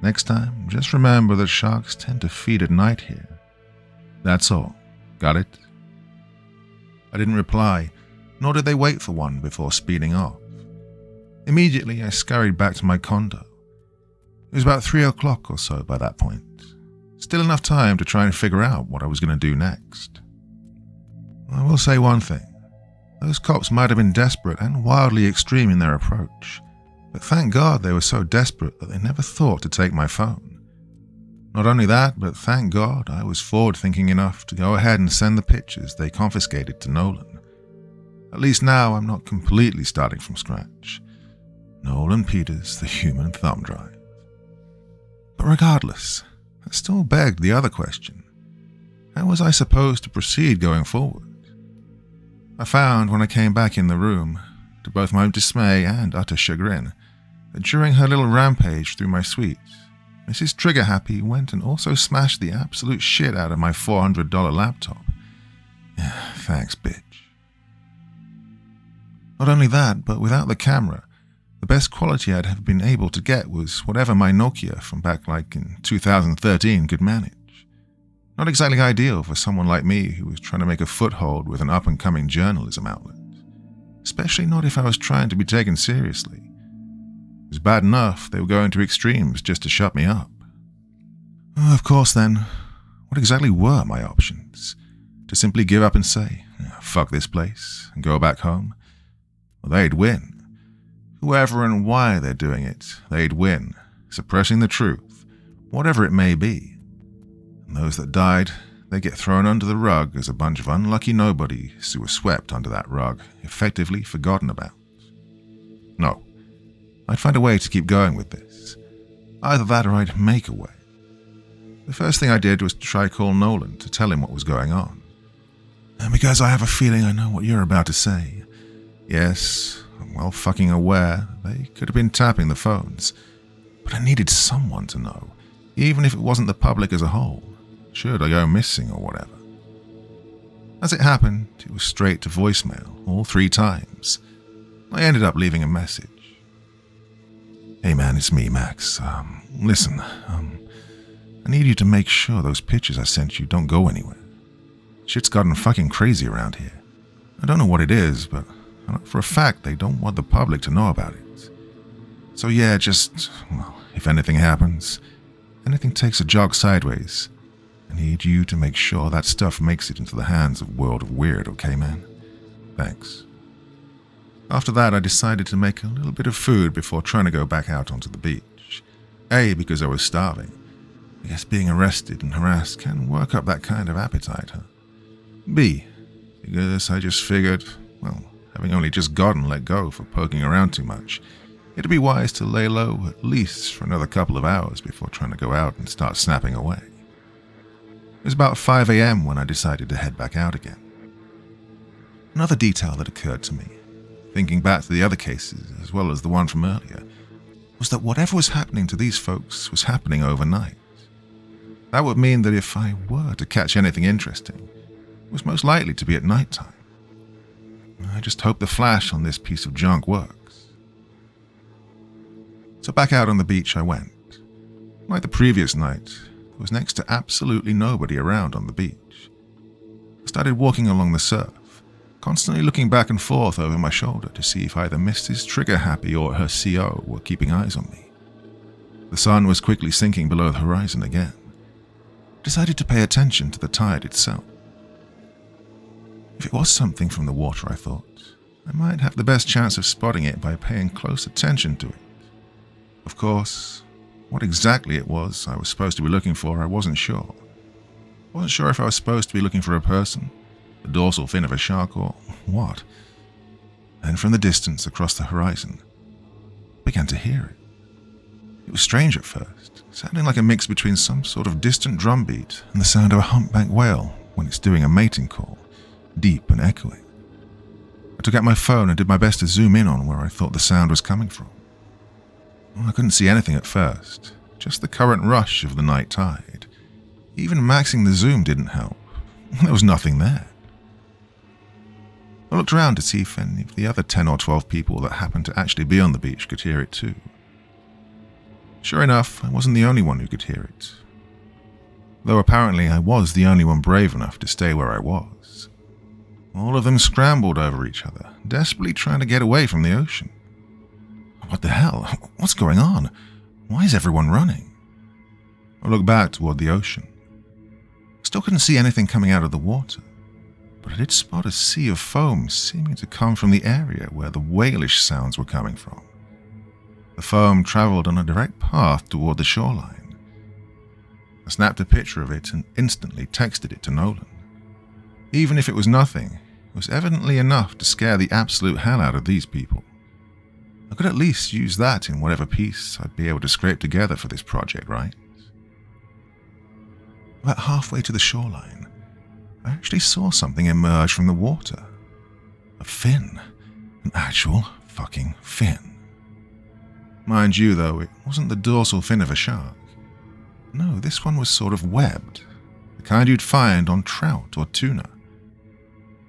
Next time, just remember that sharks tend to feed at night here. That's all. Got it? I didn't reply, nor did they wait for one before speeding off. Immediately, I scurried back to my condo. It was about three o'clock or so by that point. Still enough time to try and figure out what I was going to do next. I will say one thing. Those cops might have been desperate and wildly extreme in their approach, but thank God they were so desperate that they never thought to take my phone. Not only that, but thank God I was forward-thinking enough to go ahead and send the pictures they confiscated to Nolan. At least now I'm not completely starting from scratch. Nolan Peters, the human thumb drive. But regardless, I still begged the other question. How was I supposed to proceed going forward? I found when I came back in the room, to both my dismay and utter chagrin, that during her little rampage through my suite, Missus Triggerhappy went and also smashed the absolute shit out of my four hundred dollar laptop. Thanks, bitch. Not only that, but without the camera, the best quality I'd have been able to get was whatever my Nokia from back like in two thousand thirteen could manage. Not exactly ideal for someone like me who was trying to make a foothold with an up-and-coming journalism outlet. Especially not if I was trying to be taken seriously. It was bad enough they were going to extremes just to shut me up. Oh, of course then, what exactly were my options? To simply give up and say, fuck this place, and go back home? Well, they'd win. Whoever and why they're doing it, they'd win, suppressing the truth, whatever it may be. And those that died, they get thrown under the rug as a bunch of unlucky nobodies who were swept under that rug, effectively forgotten about. No, I'd find a way to keep going with this. Either that or I'd make a way. The first thing I did was to try call Nolan to tell him what was going on. And because I have a feeling I know what you're about to say. Yes, I'm well fucking aware they could have been tapping the phones, but I needed someone to know, even if it wasn't the public as a whole, should I go missing or whatever. As it happened, it was straight to voicemail all three times. I ended up leaving a message. Hey man, it's me, Max. Um, listen, um, I need you to make sure those pictures I sent you don't go anywhere. Shit's gotten fucking crazy around here. I don't know what it is, but for a fact, they don't want the public to know about it. So yeah, just, well, if anything happens, anything takes a jog sideways, I need you to make sure that stuff makes it into the hands of World of Weird, okay man? Thanks. After that, I decided to make a little bit of food before trying to go back out onto the beach. A, because I was starving. I guess being arrested and harassed can work up that kind of appetite, huh? B, because I just figured, well, having only just gotten let go for poking around too much. It'd be wise to lay low at least for another couple of hours before trying to go out and start snapping away. It was about five A M when I decided to head back out again. Another detail that occurred to me, thinking back to the other cases as well as the one from earlier, was that whatever was happening to these folks was happening overnight. That would mean that if I were to catch anything interesting, it was most likely to be at nighttime. I just hope the flash on this piece of junk works. So back out on the beach I went. Like the previous night, there was next to absolutely nobody around on the beach. I started walking along the surf, constantly looking back and forth over my shoulder to see if either Missus Trigger Happy or her C O were keeping eyes on me. The sun was quickly sinking below the horizon again. I decided to pay attention to the tide itself. If it was something from the water, I thought, I might have the best chance of spotting it by paying close attention to it. Of course, what exactly it was I was supposed to be looking for, I wasn't sure. I wasn't sure if I was supposed to be looking for a person, the dorsal fin of a shark, or what? And from the distance across the horizon, I began to hear it. It was strange at first, sounding like a mix between some sort of distant drumbeat and the sound of a humpback whale when it's doing a mating call, deep and echoing. I took out my phone and did my best to zoom in on where I thought the sound was coming from. Well, I couldn't see anything at first, just the current rush of the night tide. Even maxing the zoom didn't help. There was nothing there. I looked around to see if any of the other ten or twelve people that happened to actually be on the beach could hear it too. Sure enough, I wasn't the only one who could hear it. Though apparently I was the only one brave enough to stay where I was. All of them scrambled over each other, desperately trying to get away from the ocean. What the hell? What's going on? Why is everyone running? I looked back toward the ocean. I still couldn't see anything coming out of the water, but I did spot a sea of foam seeming to come from the area where the whalish sounds were coming from. The foam traveled on a direct path toward the shoreline. I snapped a picture of it and instantly texted it to Nolan. Even if it was nothing, it was evidently enough to scare the absolute hell out of these people. I could at least use that in whatever piece I'd be able to scrape together for this project, right? About halfway to the shoreline, I actually saw something emerge from the water. A fin. An actual fucking fin. Mind you, though, it wasn't the dorsal fin of a shark. No, this one was sort of webbed, the kind you'd find on trout or tuna.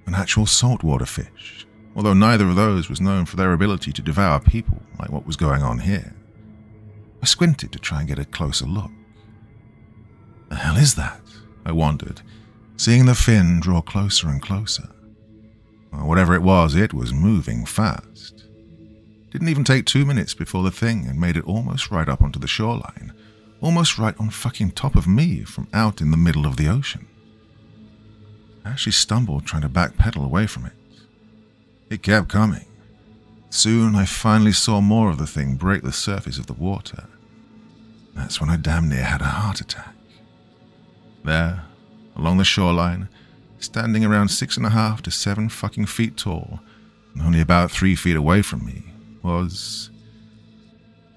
An actual saltwater fish, although neither of those was known for their ability to devour people like what was going on here. I squinted to try and get a closer look. The hell is that? I wondered, seeing the fin draw closer and closer. Well, whatever it was, it was moving fast. Didn't even take two minutes before the thing had made it almost right up onto the shoreline, almost right on fucking top of me from out in the middle of the ocean. I actually stumbled trying to backpedal away from it. It kept coming. Soon I finally saw more of the thing break the surface of the water. That's when I damn near had a heart attack. There, along the shoreline, standing around six and a half to seven fucking feet tall, and only about three feet away from me, was...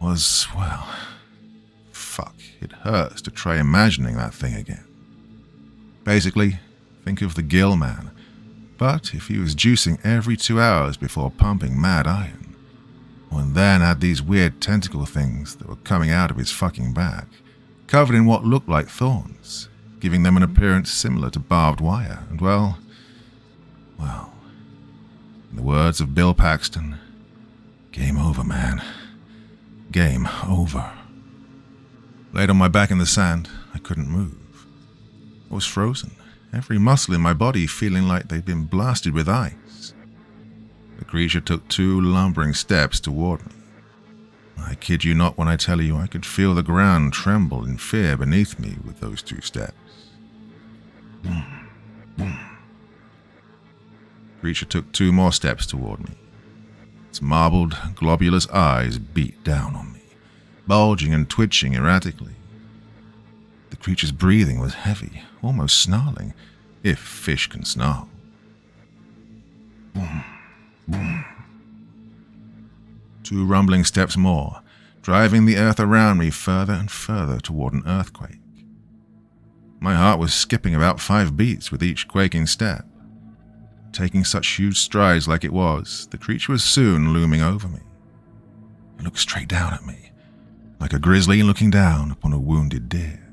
was, well... fuck, it hurts to try imagining that thing again. Basically, think of the Gill Man, but if he was juicing every two hours before pumping mad iron, and then had these weird tentacle things that were coming out of his fucking back, covered in what looked like thorns, giving them an appearance similar to barbed wire, and well, well, in the words of Bill Paxton, game over, man. Game over. Laid on my back in the sand, I couldn't move. I was frozen, every muscle in my body feeling like they'd been blasted with ice. The creature took two lumbering steps toward me. I kid you not when I tell you I could feel the ground tremble in fear beneath me with those two steps. Boom, boom. The creature took two more steps toward me. Its marbled, globulous eyes beat down on me, bulging and twitching erratically. The creature's breathing was heavy, almost snarling, if fish can snarl. Boom, Two rumbling steps more, driving the earth around me further and further toward an earthquake. My heart was skipping about five beats with each quaking step. Taking such huge strides like it was, the creature was soon looming over me. It looked straight down at me, like a grizzly looking down upon a wounded deer,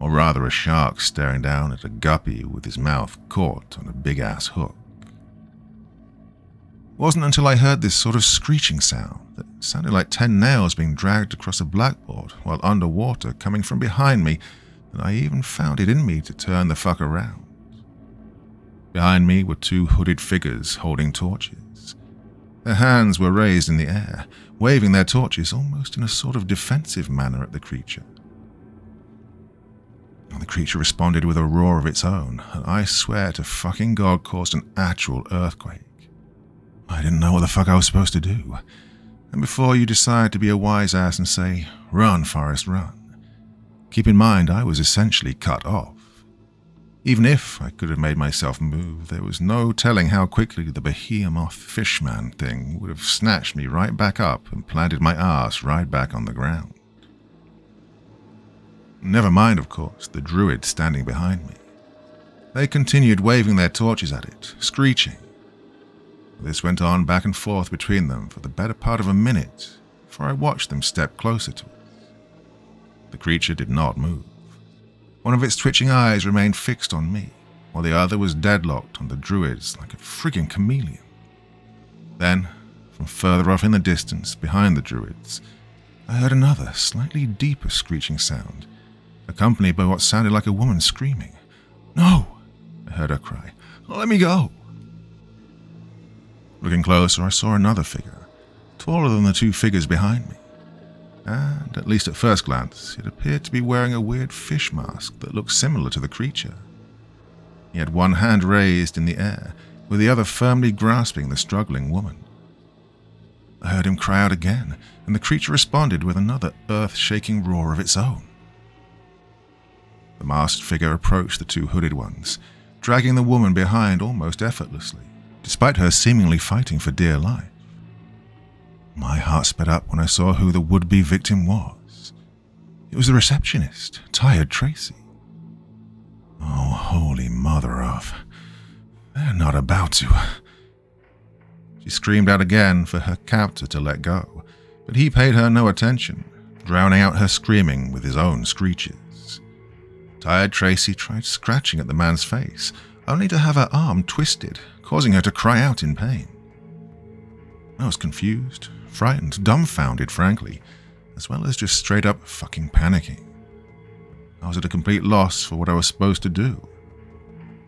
or rather a shark staring down at a guppy with his mouth caught on a big-ass hook. It wasn't until I heard this sort of screeching sound that sounded like ten nails being dragged across a blackboard while underwater coming from behind me that I even found it in me to turn the fuck around. Behind me were two hooded figures holding torches. Their hands were raised in the air, waving their torches almost in a sort of defensive manner at the creature. And the creature responded with a roar of its own, and I swear to fucking God caused an actual earthquake. I didn't know what the fuck I was supposed to do. And before you decide to be a wise ass and say, "Run, Forrest, run," keep in mind I was essentially cut off. Even if I could have made myself move, there was no telling how quickly the behemoth fishman thing would have snatched me right back up and planted my ass right back on the ground. Never mind, of course, the druid standing behind me. They continued waving their torches at it, screeching. This went on back and forth between them for the better part of a minute, for I watched them step closer to us. The creature did not move. One of its twitching eyes remained fixed on me, while the other was deadlocked on the druids like a friggin' chameleon. Then, from further off in the distance, behind the druids, I heard another, slightly deeper screeching sound, accompanied by what sounded like a woman screaming. "No!" I heard her cry. "Let me go!" Looking closer, I saw another figure, taller than the two figures behind me. And, at least at first glance, it appeared to be wearing a weird fish mask that looked similar to the creature. He had one hand raised in the air, with the other firmly grasping the struggling woman. I heard him cry out again, and the creature responded with another earth-shaking roar of its own. The masked figure approached the two hooded ones, dragging the woman behind almost effortlessly, despite her seemingly fighting for dear life. My heart sped up when I saw who the would-be victim was. It was the receptionist, Tired Tracy. Oh, holy mother of... They're not about to... She screamed out again for her captor to let go, but he paid her no attention, drowning out her screaming with his own screeches. Tired Tracy tried scratching at the man's face, only to have her arm twisted, causing her to cry out in pain. I was confused, frightened, dumbfounded, frankly, as well as just straight up fucking panicking. I was at a complete loss for what I was supposed to do.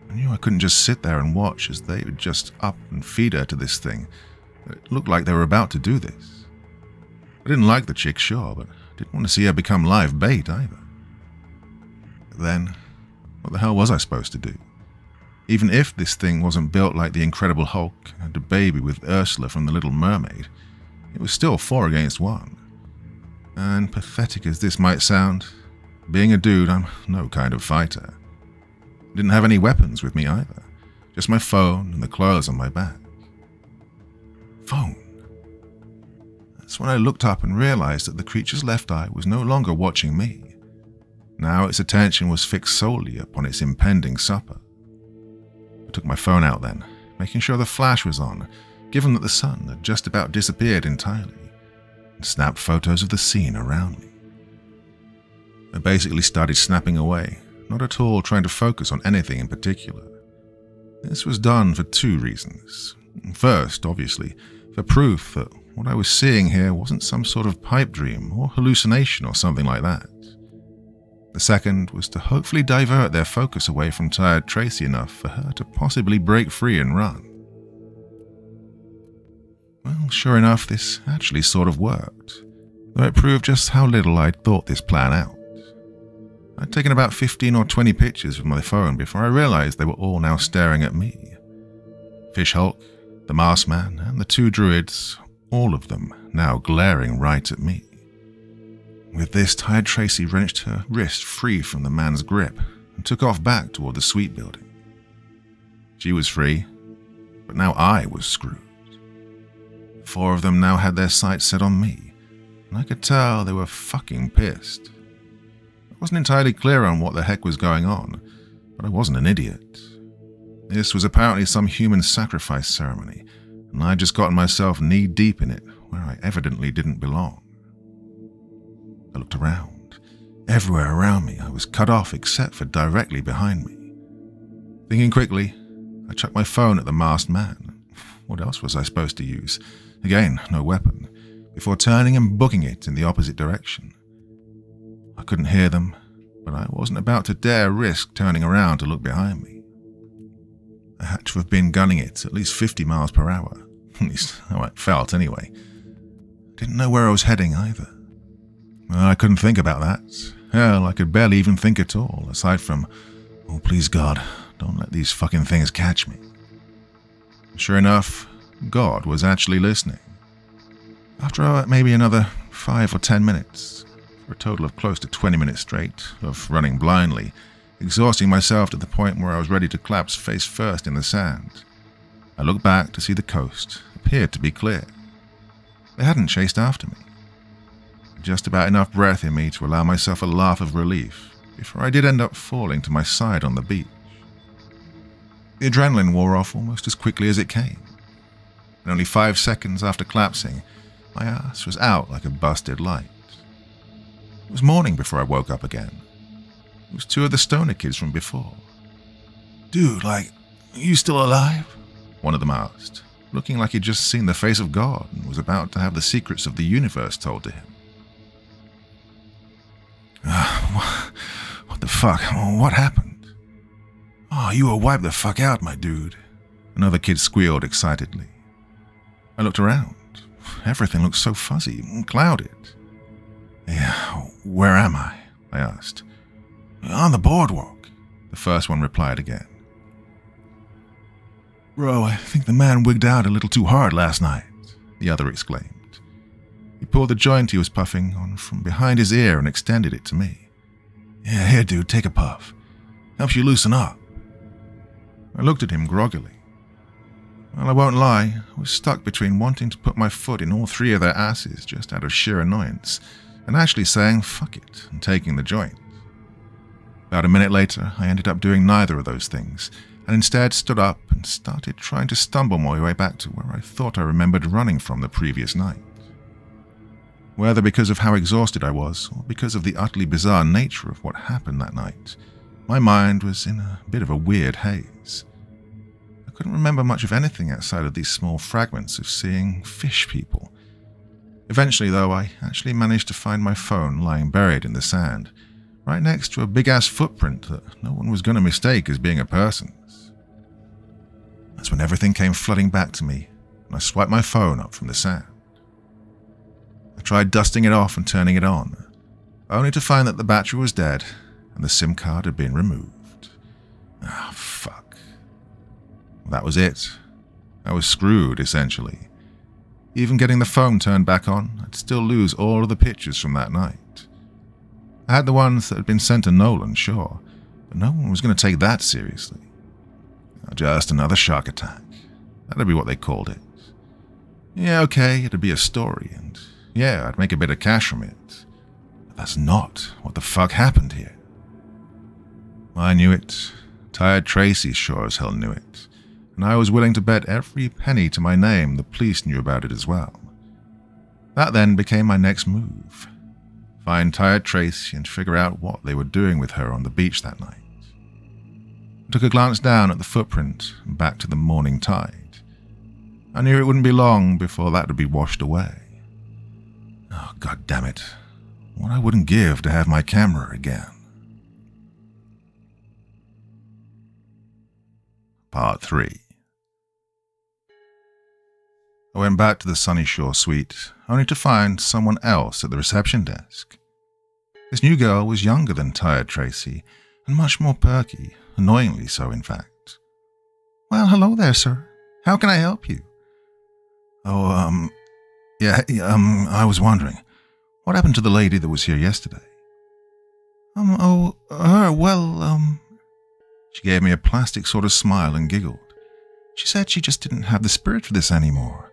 I knew I couldn't just sit there and watch as they would just up and feed her to this thing. It looked like they were about to do this. I didn't like the chick, sure, but didn't want to see her become live bait either. Then, what the hell was I supposed to do? Even if this thing wasn't built like the Incredible Hulk and a baby with Ursula from The Little Mermaid, it was still four against one. And pathetic as this might sound, being a dude, I'm no kind of fighter. I didn't have any weapons with me either, just my phone and the clothes on my back. Phone. That's when I looked up and realized that the creature's left eye was no longer watching me. Now its attention was fixed solely upon its impending supper. I took my phone out then, making sure the flash was on, given that the sun had just about disappeared entirely, and snapped photos of the scene around me. I basically started snapping away, not at all trying to focus on anything in particular. This was done for two reasons. First, obviously, for proof that what I was seeing here wasn't some sort of pipe dream or hallucination or something like that. The second was to hopefully divert their focus away from Tired Tracy enough for her to possibly break free and run. Well, sure enough, this actually sort of worked, though it proved just how little I'd thought this plan out. I'd taken about fifteen or twenty pictures with my phone before I realized they were all now staring at me. Fish Hulk, the Masked Man, and the two druids, all of them now glaring right at me. With this, Tired Tracy wrenched her wrist free from the man's grip and took off back toward the suite building. She was free, but now I was screwed. Four of them now had their sights set on me, and I could tell they were fucking pissed. I wasn't entirely clear on what the heck was going on, but I wasn't an idiot. This was apparently some human sacrifice ceremony, and I'd just gotten myself knee-deep in it, where I evidently didn't belong. I looked around. Everywhere around me, I was cut off except for directly behind me. Thinking quickly, I chucked my phone at the masked man. What else was I supposed to use? Again, no weapon, before turning and booking it in the opposite direction. I couldn't hear them, but I wasn't about to dare risk turning around to look behind me. I had to have been gunning it at least fifty miles per hour. At least how it felt anyway. Didn't know where I was heading either. Well, I couldn't think about that. Hell, I could barely even think at all, aside from, oh please God, don't let these fucking things catch me. Sure enough, God was actually listening. After maybe another five or ten minutes, for a total of close to twenty minutes straight, of running blindly, exhausting myself to the point where I was ready to collapse face first in the sand, I looked back to see the coast appeared to be clear. They hadn't chased after me. Just about enough breath in me to allow myself a laugh of relief before I did end up falling to my side on the beach. The adrenaline wore off almost as quickly as it came, and only five seconds after collapsing, my ass was out like a busted light. It was morning before I woke up again. It was two of the stoner kids from before. "Dude, like, are you still alive?" one of them asked, looking like he'd just seen the face of God and was about to have the secrets of the universe told to him. Uh, wh what the fuck? What happened? "Oh, you were wiped the fuck out, my dude," another kid squealed excitedly. I looked around. Everything looked so fuzzy and clouded. "Yeah, where am I?" I asked. "On the boardwalk," the first one replied again. "Bro, I think the man wigged out a little too hard last night," the other exclaimed. He pulled the joint he was puffing on from behind his ear and extended it to me. "Yeah, here, dude, take a puff. Helps you loosen up." I looked at him groggily. Well, I won't lie, I was stuck between wanting to put my foot in all three of their asses just out of sheer annoyance, and actually saying fuck it and taking the joint. About a minute later, I ended up doing neither of those things, and instead stood up and started trying to stumble my way back to where I thought I remembered running from the previous night. Whether because of how exhausted I was, or because of the utterly bizarre nature of what happened that night, my mind was in a bit of a weird haze. I couldn't remember much of anything outside of these small fragments of seeing fish people. Eventually, though, I actually managed to find my phone lying buried in the sand, right next to a big-ass footprint that no one was going to mistake as being a person's. That's when everything came flooding back to me, and I swiped my phone up from the sand. I tried dusting it off and turning it on, only to find that the battery was dead and the SIM card had been removed. Ah, fuck. Well, that was it. I was screwed, essentially. Even getting the phone turned back on, I'd still lose all of the pictures from that night. I had the ones that had been sent to Nolan, sure, but no one was going to take that seriously. Just another shark attack. That'd be what they called it. Yeah, okay, it'd be a story, and yeah, I'd make a bit of cash from it. But that's not what the fuck happened here. I knew it. Tired Tracy sure as hell knew it. And I was willing to bet every penny to my name the police knew about it as well. That then became my next move. Find Tired Tracy and figure out what they were doing with her on the beach that night. I took a glance down at the footprint and back to the morning tide. I knew it wouldn't be long before that would be washed away. Oh, God damn it. What I wouldn't give to have my camera again. Part three. I went back to the Sunny Shore suite, only to find someone else at the reception desk. This new girl was younger than Tired Tracy, and much more perky, annoyingly so, in fact. "Well, hello there, sir. How can I help you?" "Oh, um, yeah, um, I was wondering, what happened to the lady that was here yesterday?" Um, oh, her, well, um... She gave me a plastic sort of smile and giggled. "She said she just didn't have the spirit for this anymore.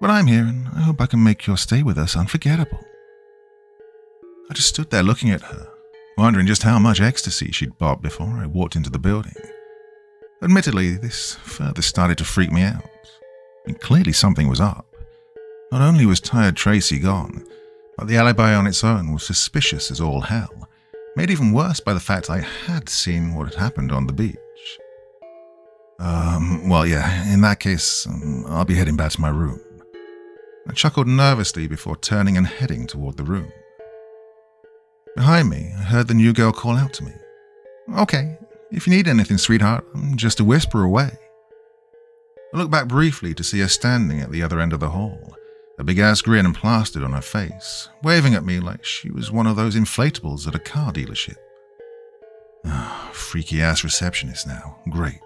But I'm here, and I hope I can make your stay with us unforgettable. I just stood there looking at her, wondering just how much ecstasy she'd popped before I walked into the building. Admittedly, this further started to freak me out. I mean, clearly something was up. Not only was tired Tracy gone, but the alibi on its own was suspicious as all hell, made even worse by the fact I had seen what had happened on the beach. Um, well, yeah, in that case, um, I'll be heading back to my room. I chuckled nervously before turning and heading toward the room. Behind me, I heard the new girl call out to me. "Okay, if you need anything, sweetheart, I'm just a whisper away." I looked back briefly to see her standing at the other end of the hall, a big-ass grin and plastered on her face, waving at me like she was one of those inflatables at a car dealership. Ah, freaky-ass receptionist now. Great.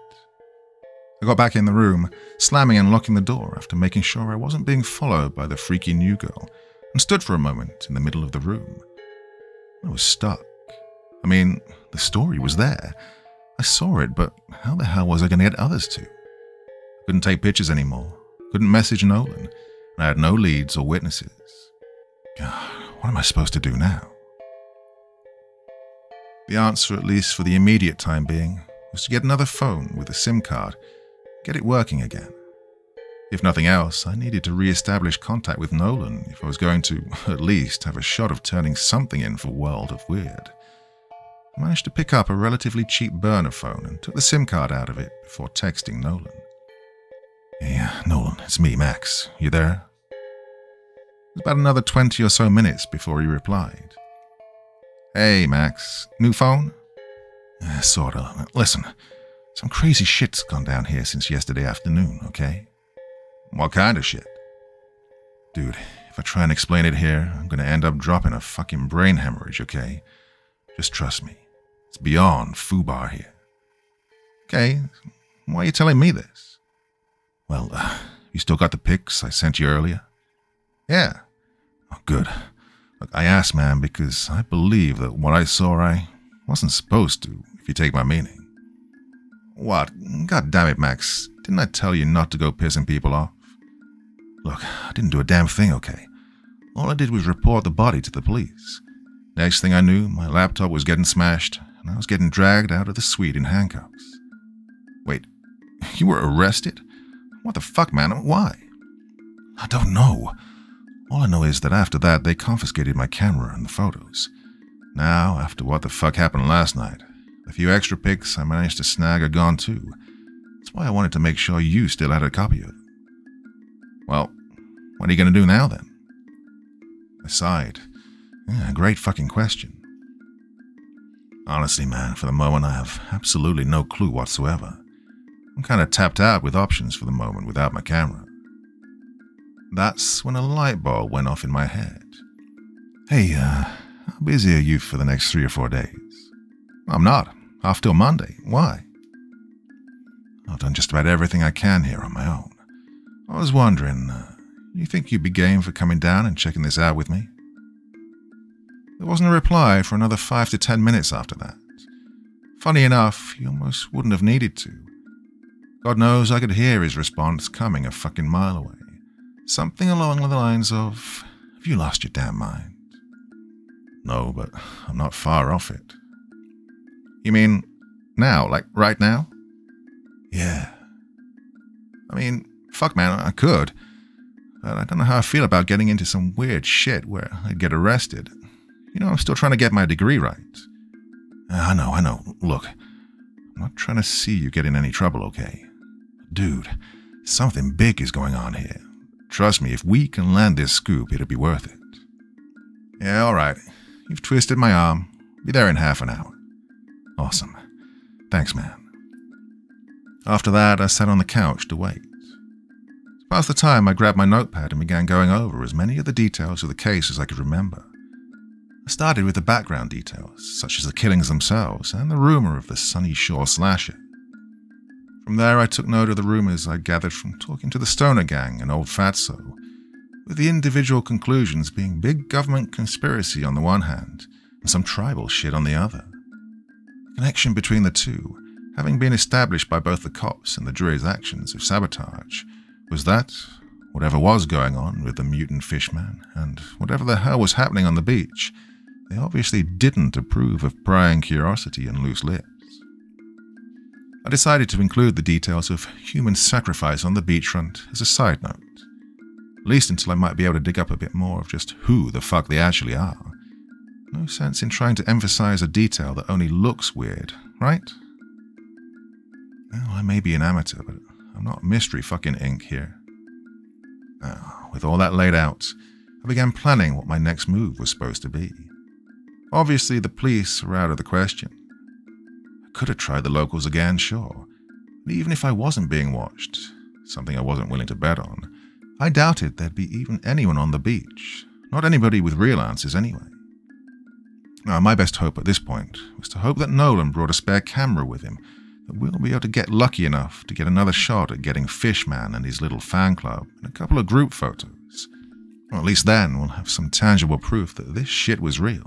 I got back in the room, slamming and locking the door after making sure I wasn't being followed by the freaky new girl, and stood for a moment in the middle of the room. I was stuck. I mean, the story was there. I saw it, but how the hell was I going to get others to? I couldn't take pictures anymore, couldn't message Nolan, and I had no leads or witnesses. What am I supposed to do now? The answer, at least for the immediate time being, was to get another phone with a SIM card, get it working again. If nothing else, I needed to re-establish contact with Nolan if I was going to, at least, have a shot of turning something in for World of Weird. I managed to pick up a relatively cheap burner phone and took the SIM card out of it before texting Nolan. "Hey, uh, Nolan, it's me, Max. You there?" It was about another twenty or so minutes before he replied. "Hey, Max. New phone?" Uh, sorta. "Listen, some crazy shit's gone down here since yesterday afternoon, okay?" "What kind of shit?" "Dude, if I try and explain it here, I'm gonna end up dropping a fucking brain hemorrhage, okay? Just trust me. It's beyond foobar here." "Okay, why are you telling me this?" "Well, uh, you still got the pics I sent you earlier?" "Yeah." "Oh, good. Look, I asked, man, because I believe that what I saw I wasn't supposed to, if you take my meaning." "What? God damn it, Max. Didn't I tell you not to go pissing people off?" "Look, I didn't do a damn thing, okay? All I did was report the body to the police. Next thing I knew, my laptop was getting smashed, and I was getting dragged out of the suite in handcuffs." "Wait, you were arrested? What the fuck, man? Why?" "I don't know. All I know is that after that, they confiscated my camera and the photos. Now, after what the fuck happened last night, the few extra pics I managed to snag are gone too. That's why I wanted to make sure you still had a copy of it." "Well, what are you going to do now, then?" I sighed. Yeah, great fucking question. "Honestly, man, for the moment I have absolutely no clue whatsoever. I'm kind of tapped out with options for the moment without my camera." That's when a light bulb went off in my head. "Hey, uh, how busy are you for the next three or four days?" "I'm not. Off till Monday. Why?" "I've done just about everything I can here on my own. I was wondering, uh, you think you'd be game for coming down and checking this out with me?" There wasn't a reply for another five to ten minutes after that. Funny enough, he almost wouldn't have needed to. God knows I could hear his response coming a fucking mile away. Something along the lines of, "Have you lost your damn mind?" "No, but I'm not far off it." "You mean now? Like right now?" "Yeah." "I mean, fuck man, I could. But I don't know how I feel about getting into some weird shit where I'd get arrested. You know, I'm still trying to get my degree right." Uh, I know, I know. Look, I'm not trying to see you get in any trouble, okay? Dude, something big is going on here. Trust me, if we can land this scoop, it'll be worth it." "Yeah, all right. You've twisted my arm. Be there in half an hour." "Awesome. Thanks, man." After that, I sat on the couch to wait. To pass the time, I grabbed my notepad and began going over as many of the details of the case as I could remember. I started with the background details, such as the killings themselves and the rumor of the Sunny Shore slasher. From there, I took note of the rumors I gathered from talking to the Stoner Gang and Old Fatso, with the individual conclusions being big government conspiracy on the one hand and some tribal shit on the other. The connection between the two, having been established by both the cops and the jury's actions of sabotage, was that, Whatever was going on with the mutant fishman, and whatever the hell was happening on the beach, they obviously didn't approve of prying curiosity and loose lips. I decided to include the details of human sacrifice on the beachfront as a side note, at least until I might be able to dig up a bit more of just who the fuck they actually are. No sense in trying to emphasize a detail that only looks weird, right? Well, I may be an amateur, but I'm not mystery fucking ink here. Now, with all that laid out, I began planning what my next move was supposed to be. Obviously, the police were out of the question. I could have tried the locals again, sure. But even if I wasn't being watched, something I wasn't willing to bet on, I doubted there'd be even anyone on the beach. Not anybody with real answers, anyway. Now, my best hope at this point was to hope that Nolan brought a spare camera with him, that we'll be able to get lucky enough to get another shot at getting Fishman and his little fan club and a couple of group photos. Well, at least then we'll have some tangible proof that this shit was real.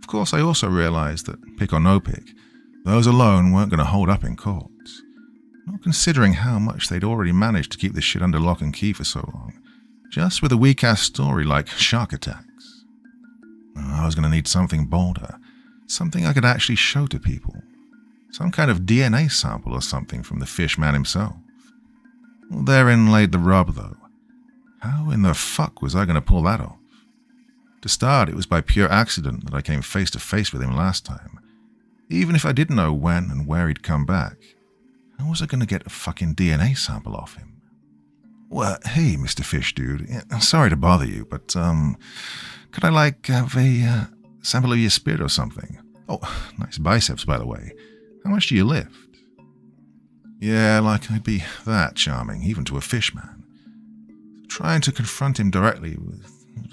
Of course, I also realized that, pick or no pick, those alone weren't going to hold up in court. Not considering how much they'd already managed to keep this shit under lock and key for so long, just with a weak-ass story like shark attacks. I was going to need something bolder, something I could actually show to people. Some kind of D N A sample or something from the fishman himself. Well, therein laid the rub, though. How in the fuck was I going to pull that off? To start, it was by pure accident that I came face to face with him last time. Even if I didn't know when and where he'd come back, how was I going to get a fucking D N A sample off him? Well, hey, Mister Fish Dude, I'm sorry to bother you, but, um, could I, like, have a uh, sample of your spit or something? Oh, nice biceps, by the way. How much do you lift? Yeah, like I'd be that charming, even to a fishman. Trying to confront him directly,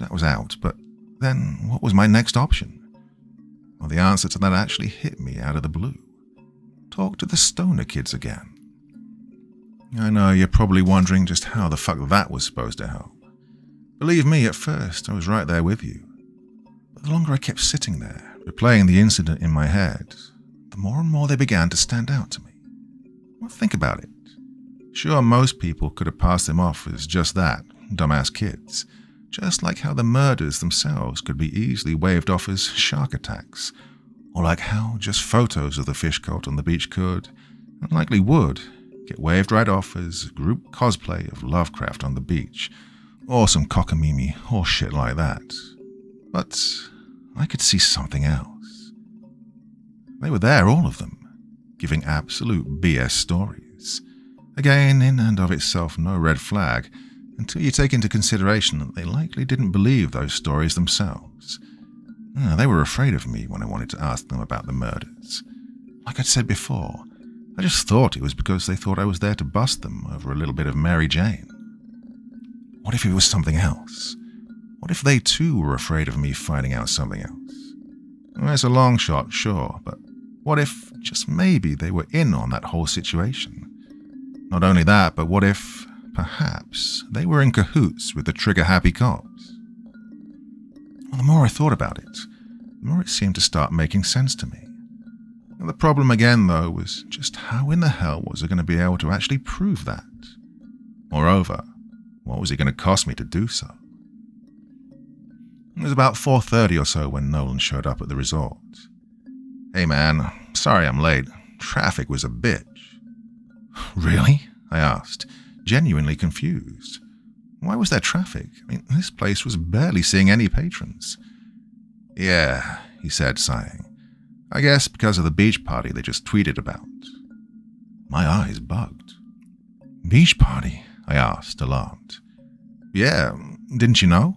that was out, but then what was my next option? Well, the answer to that actually hit me out of the blue. Talk to the stoner kids again. I know, you're probably wondering just how the fuck that was supposed to help. Believe me, at first, I was right there with you. But the longer I kept sitting there, replaying the incident in my head, the more and more they began to stand out to me. Well, think about it. Sure, most people could have passed them off as just that, dumbass kids, just like how the murders themselves could be easily waved off as shark attacks, or like how just photos of the fish cult on the beach could, and likely would, get waved right off as group cosplay of Lovecraft on the beach, or some cockamamie or shit like that. But I could see something else. They were there, all of them, giving absolute B S stories. Again, in and of itself, no red flag, until you take into consideration that they likely didn't believe those stories themselves. No, they were afraid of me when I wanted to ask them about the murders. Like I'd said before, I just thought it was because they thought I was there to bust them over a little bit of Mary Jane. What if it was something else? What if they too were afraid of me finding out something else? Well, it's a long shot, sure, but what if, just maybe, they were in on that whole situation? Not only that, but what if, perhaps, they were in cahoots with the trigger-happy cops? Well, the more I thought about it, the more it seemed to start making sense to me. And the problem again, though, was just how in the hell was I going to be able to actually prove that? Moreover, what was it going to cost me to do so? It was about four thirty or so when Nolan showed up at the resort. "Hey man, sorry I'm late. Traffic was a bitch." "Really?" I asked, genuinely confused. Why was there traffic? I mean, this place was barely seeing any patrons. "Yeah," he said, sighing. "I guess because of the beach party they just tweeted about." My eyes bugged. "Beach party?" I asked, alarmed. "Yeah, didn't you know?"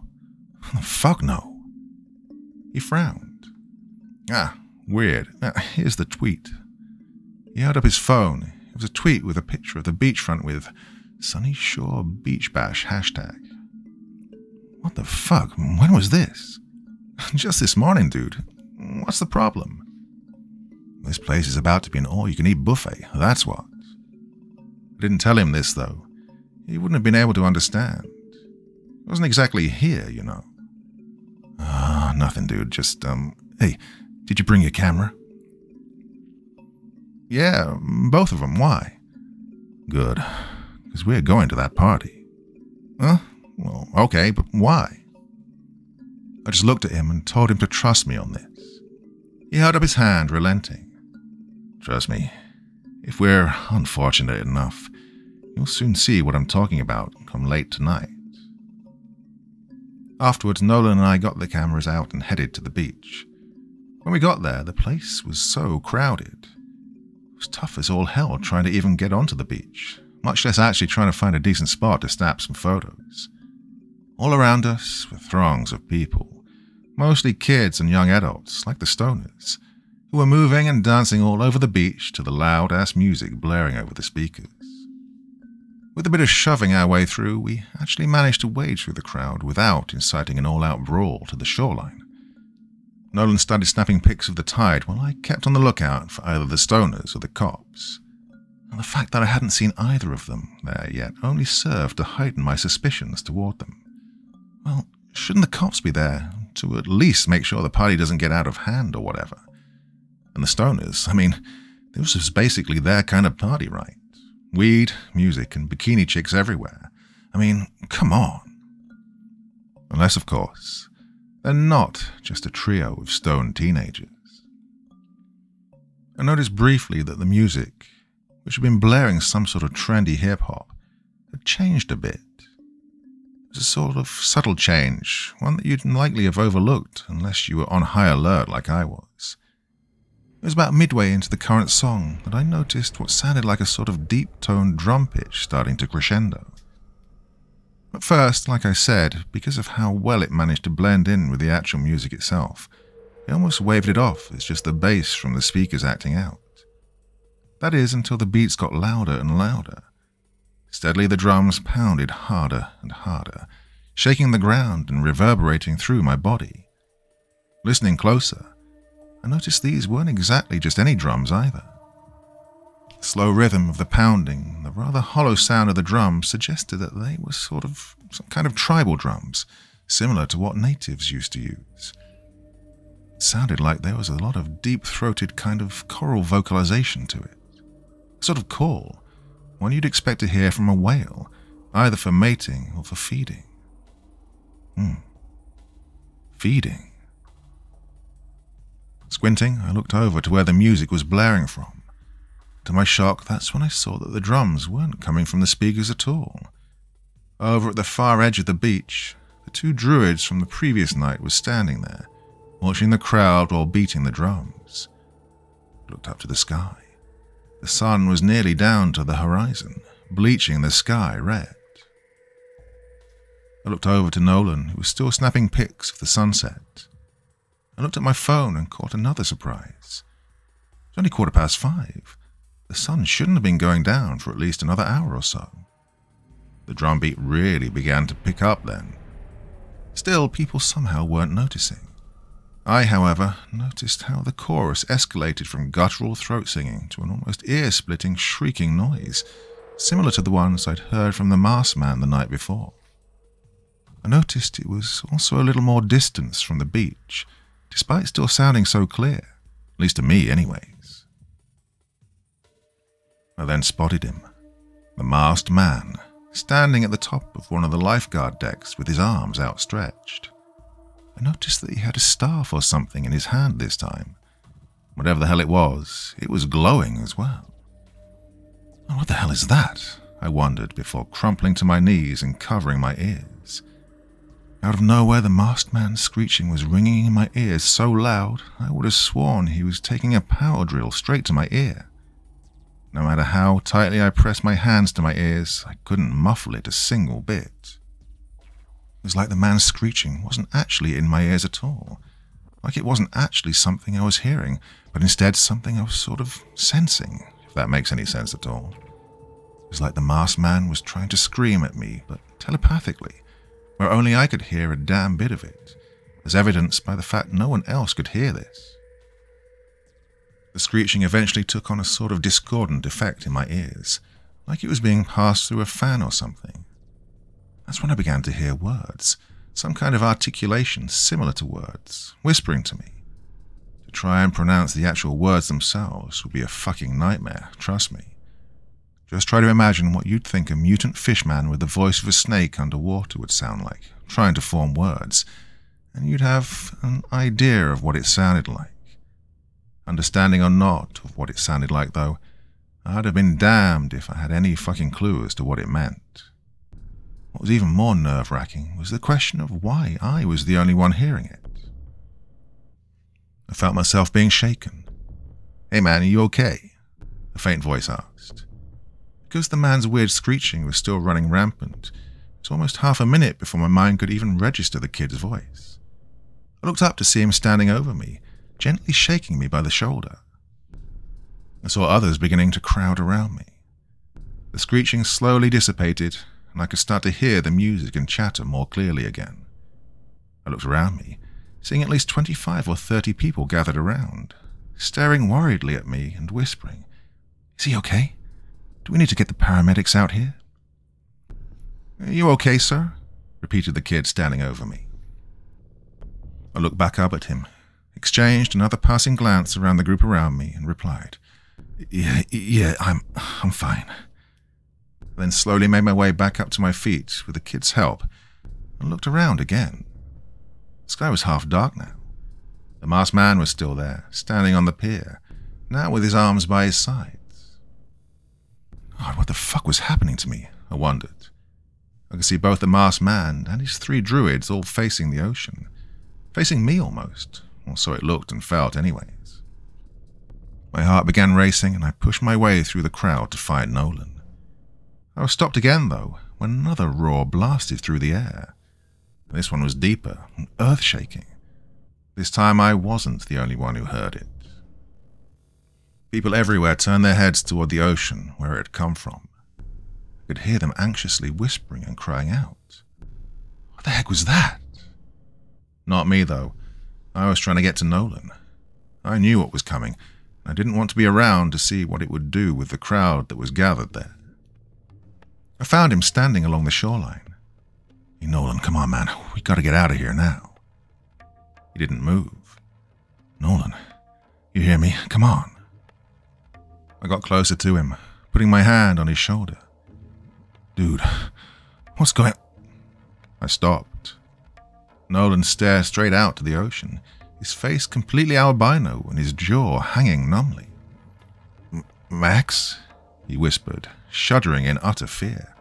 "Fuck no." He frowned. "Ah, weird. Now, here's the tweet." He held up his phone. It was a tweet with a picture of the beachfront with "Sunny Shore Beach Bash" hashtag. What the fuck? When was this? "Just this morning, dude. What's the problem?" "This place is about to be an all-you-can-eat buffet, that's what." I didn't tell him this, though. He wouldn't have been able to understand. It wasn't exactly here, you know. "Ah, uh, nothing, dude. Just, um, hey, did you bring your camera?" "Yeah, both of them. Why?" "Good, because we're going to that party." Huh? Well, okay, but why? I just looked at him and told him to trust me on this. He held up his hand, relenting. Trust me, if we're unfortunate enough, you'll soon see what I'm talking about come late tonight. Afterwards, Nolan and I got the cameras out and headed to the beach. When we got there, the place was so crowded. It was tough as all hell trying to even get onto the beach, much less actually trying to find a decent spot to snap some photos. All around us were throngs of people, mostly kids and young adults, like the stoners, who were moving and dancing all over the beach to the loud-ass music blaring over the speakers. With a bit of shoving our way through, we actually managed to wade through the crowd without inciting an all-out brawl to the shoreline. Nolan started snapping pics of the tide while I kept on the lookout for either the stoners or the cops, and the fact that I hadn't seen either of them there yet only served to heighten my suspicions toward them. Well, shouldn't the cops be there to at least make sure the party doesn't get out of hand or whatever? And the stoners, I mean, this was basically their kind of party, right? Weed, music, and bikini chicks everywhere. I mean, come on. Unless, of course, they're not just a trio of stone teenagers. I noticed briefly that the music, which had been blaring some sort of trendy hip-hop, had changed a bit. It was a sort of subtle change, one that you'd likely have overlooked unless you were on high alert like I was. It was about midway into the current song that I noticed what sounded like a sort of deep-toned drum pitch starting to crescendo. At first, like I said, because of how well it managed to blend in with the actual music itself, I almost waved it off as just the bass from the speakers acting out. That is, until the beats got louder and louder. Steadily the drums pounded harder and harder, shaking the ground and reverberating through my body. Listening closer, I noticed these weren't exactly just any drums either. The slow rhythm of the pounding and the rather hollow sound of the drums suggested that they were sort of some kind of tribal drums, similar to what natives used to use. It sounded like there was a lot of deep-throated kind of choral vocalization to it. A sort of call, one you'd expect to hear from a whale, either for mating or for feeding. Hmm. Feeding. Squinting, I looked over to where the music was blaring from. To my shock, that's when I saw that the drums weren't coming from the speakers at all. Over at the far edge of the beach, the two druids from the previous night were standing there, watching the crowd while beating the drums. I looked up to the sky. The sun was nearly down to the horizon, bleaching the sky red. I looked over to Nolan, who was still snapping pics of the sunset. I looked at my phone and caught another surprise. It was only quarter past five. The sun shouldn't have been going down for at least another hour or so. The drumbeat really began to pick up then. Still, people somehow weren't noticing. I, however, noticed how the chorus escalated from guttural throat singing to an almost ear-splitting, shrieking noise, similar to the ones I'd heard from the masked man the night before. I noticed it was also a little more distance from the beach, despite still sounding so clear, at least to me anyways. I then spotted him, the masked man, standing at the top of one of the lifeguard decks with his arms outstretched. I noticed that he had a staff or something in his hand this time. Whatever the hell it was, it was glowing as well. Oh, what the hell is that? I wondered before crumpling to my knees and covering my ears. Out of nowhere, the masked man's screeching was ringing in my ears so loud I would have sworn he was taking a power drill straight to my ear. No matter how tightly I pressed my hands to my ears, I couldn't muffle it a single bit. It was like the man's screeching wasn't actually in my ears at all, like it wasn't actually something I was hearing, but instead something I was sort of sensing, if that makes any sense at all. It was like the masked man was trying to scream at me, but telepathically, where only I could hear a damn bit of it, as evidenced by the fact no one else could hear this. The screeching eventually took on a sort of discordant effect in my ears, like it was being passed through a fan or something. That's when I began to hear words, some kind of articulation similar to words, whispering to me. To try and pronounce the actual words themselves would be a fucking nightmare, trust me. Just try to imagine what you'd think a mutant fishman with the voice of a snake underwater would sound like, trying to form words, and you'd have an idea of what it sounded like. Understanding or not of what it sounded like, though, I'd have been damned if I had any fucking clue as to what it meant. What was even more nerve-wracking was the question of why I was the only one hearing it. I felt myself being shaken. "Hey man, are you okay?" a faint voice asked. Because the man's weird screeching was still running rampant, it was almost half a minute before my mind could even register the kid's voice. I looked up to see him standing over me, gently shaking me by the shoulder. I saw others beginning to crowd around me. The screeching slowly dissipated, and I could start to hear the music and chatter more clearly again. I looked around me, seeing at least twenty-five or thirty people gathered around, staring worriedly at me and whispering, "Is he okay? Do we need to get the paramedics out here?" "Are you okay, sir?" repeated the kid standing over me. I looked back up at him, exchanged another passing glance around the group around me, and replied, Yeah, yeah, I'm, I'm fine. Then slowly made my way back up to my feet with the kid's help and looked around again. The sky was half dark now. The masked man was still there, standing on the pier, now with his arms by his sides. God, what the fuck was happening to me? I wondered. I could see both the masked man and his three druids all facing the ocean, facing me almost. Or so it looked and felt anyways. My heart began racing, and I pushed my way through the crowd to find Nolan. I was stopped again, though, when another roar blasted through the air. This one was deeper and earth-shaking. This time I wasn't the only one who heard it. People everywhere turned their heads toward the ocean where it had come from. I could hear them anxiously whispering and crying out. What the heck was that? Not me, though. I was trying to get to Nolan. I knew what was coming, and I didn't want to be around to see what it would do with the crowd that was gathered there. I found him standing along the shoreline. "Hey, Nolan, come on, man. We gotta get out of here now." He didn't move. "Nolan, you hear me? Come on." I got closer to him, putting my hand on his shoulder. "Dude, what's going..." I stopped. Nolan stared straight out to the ocean, his face completely albino and his jaw hanging numbly. "Max?" he whispered, shuddering in utter fear.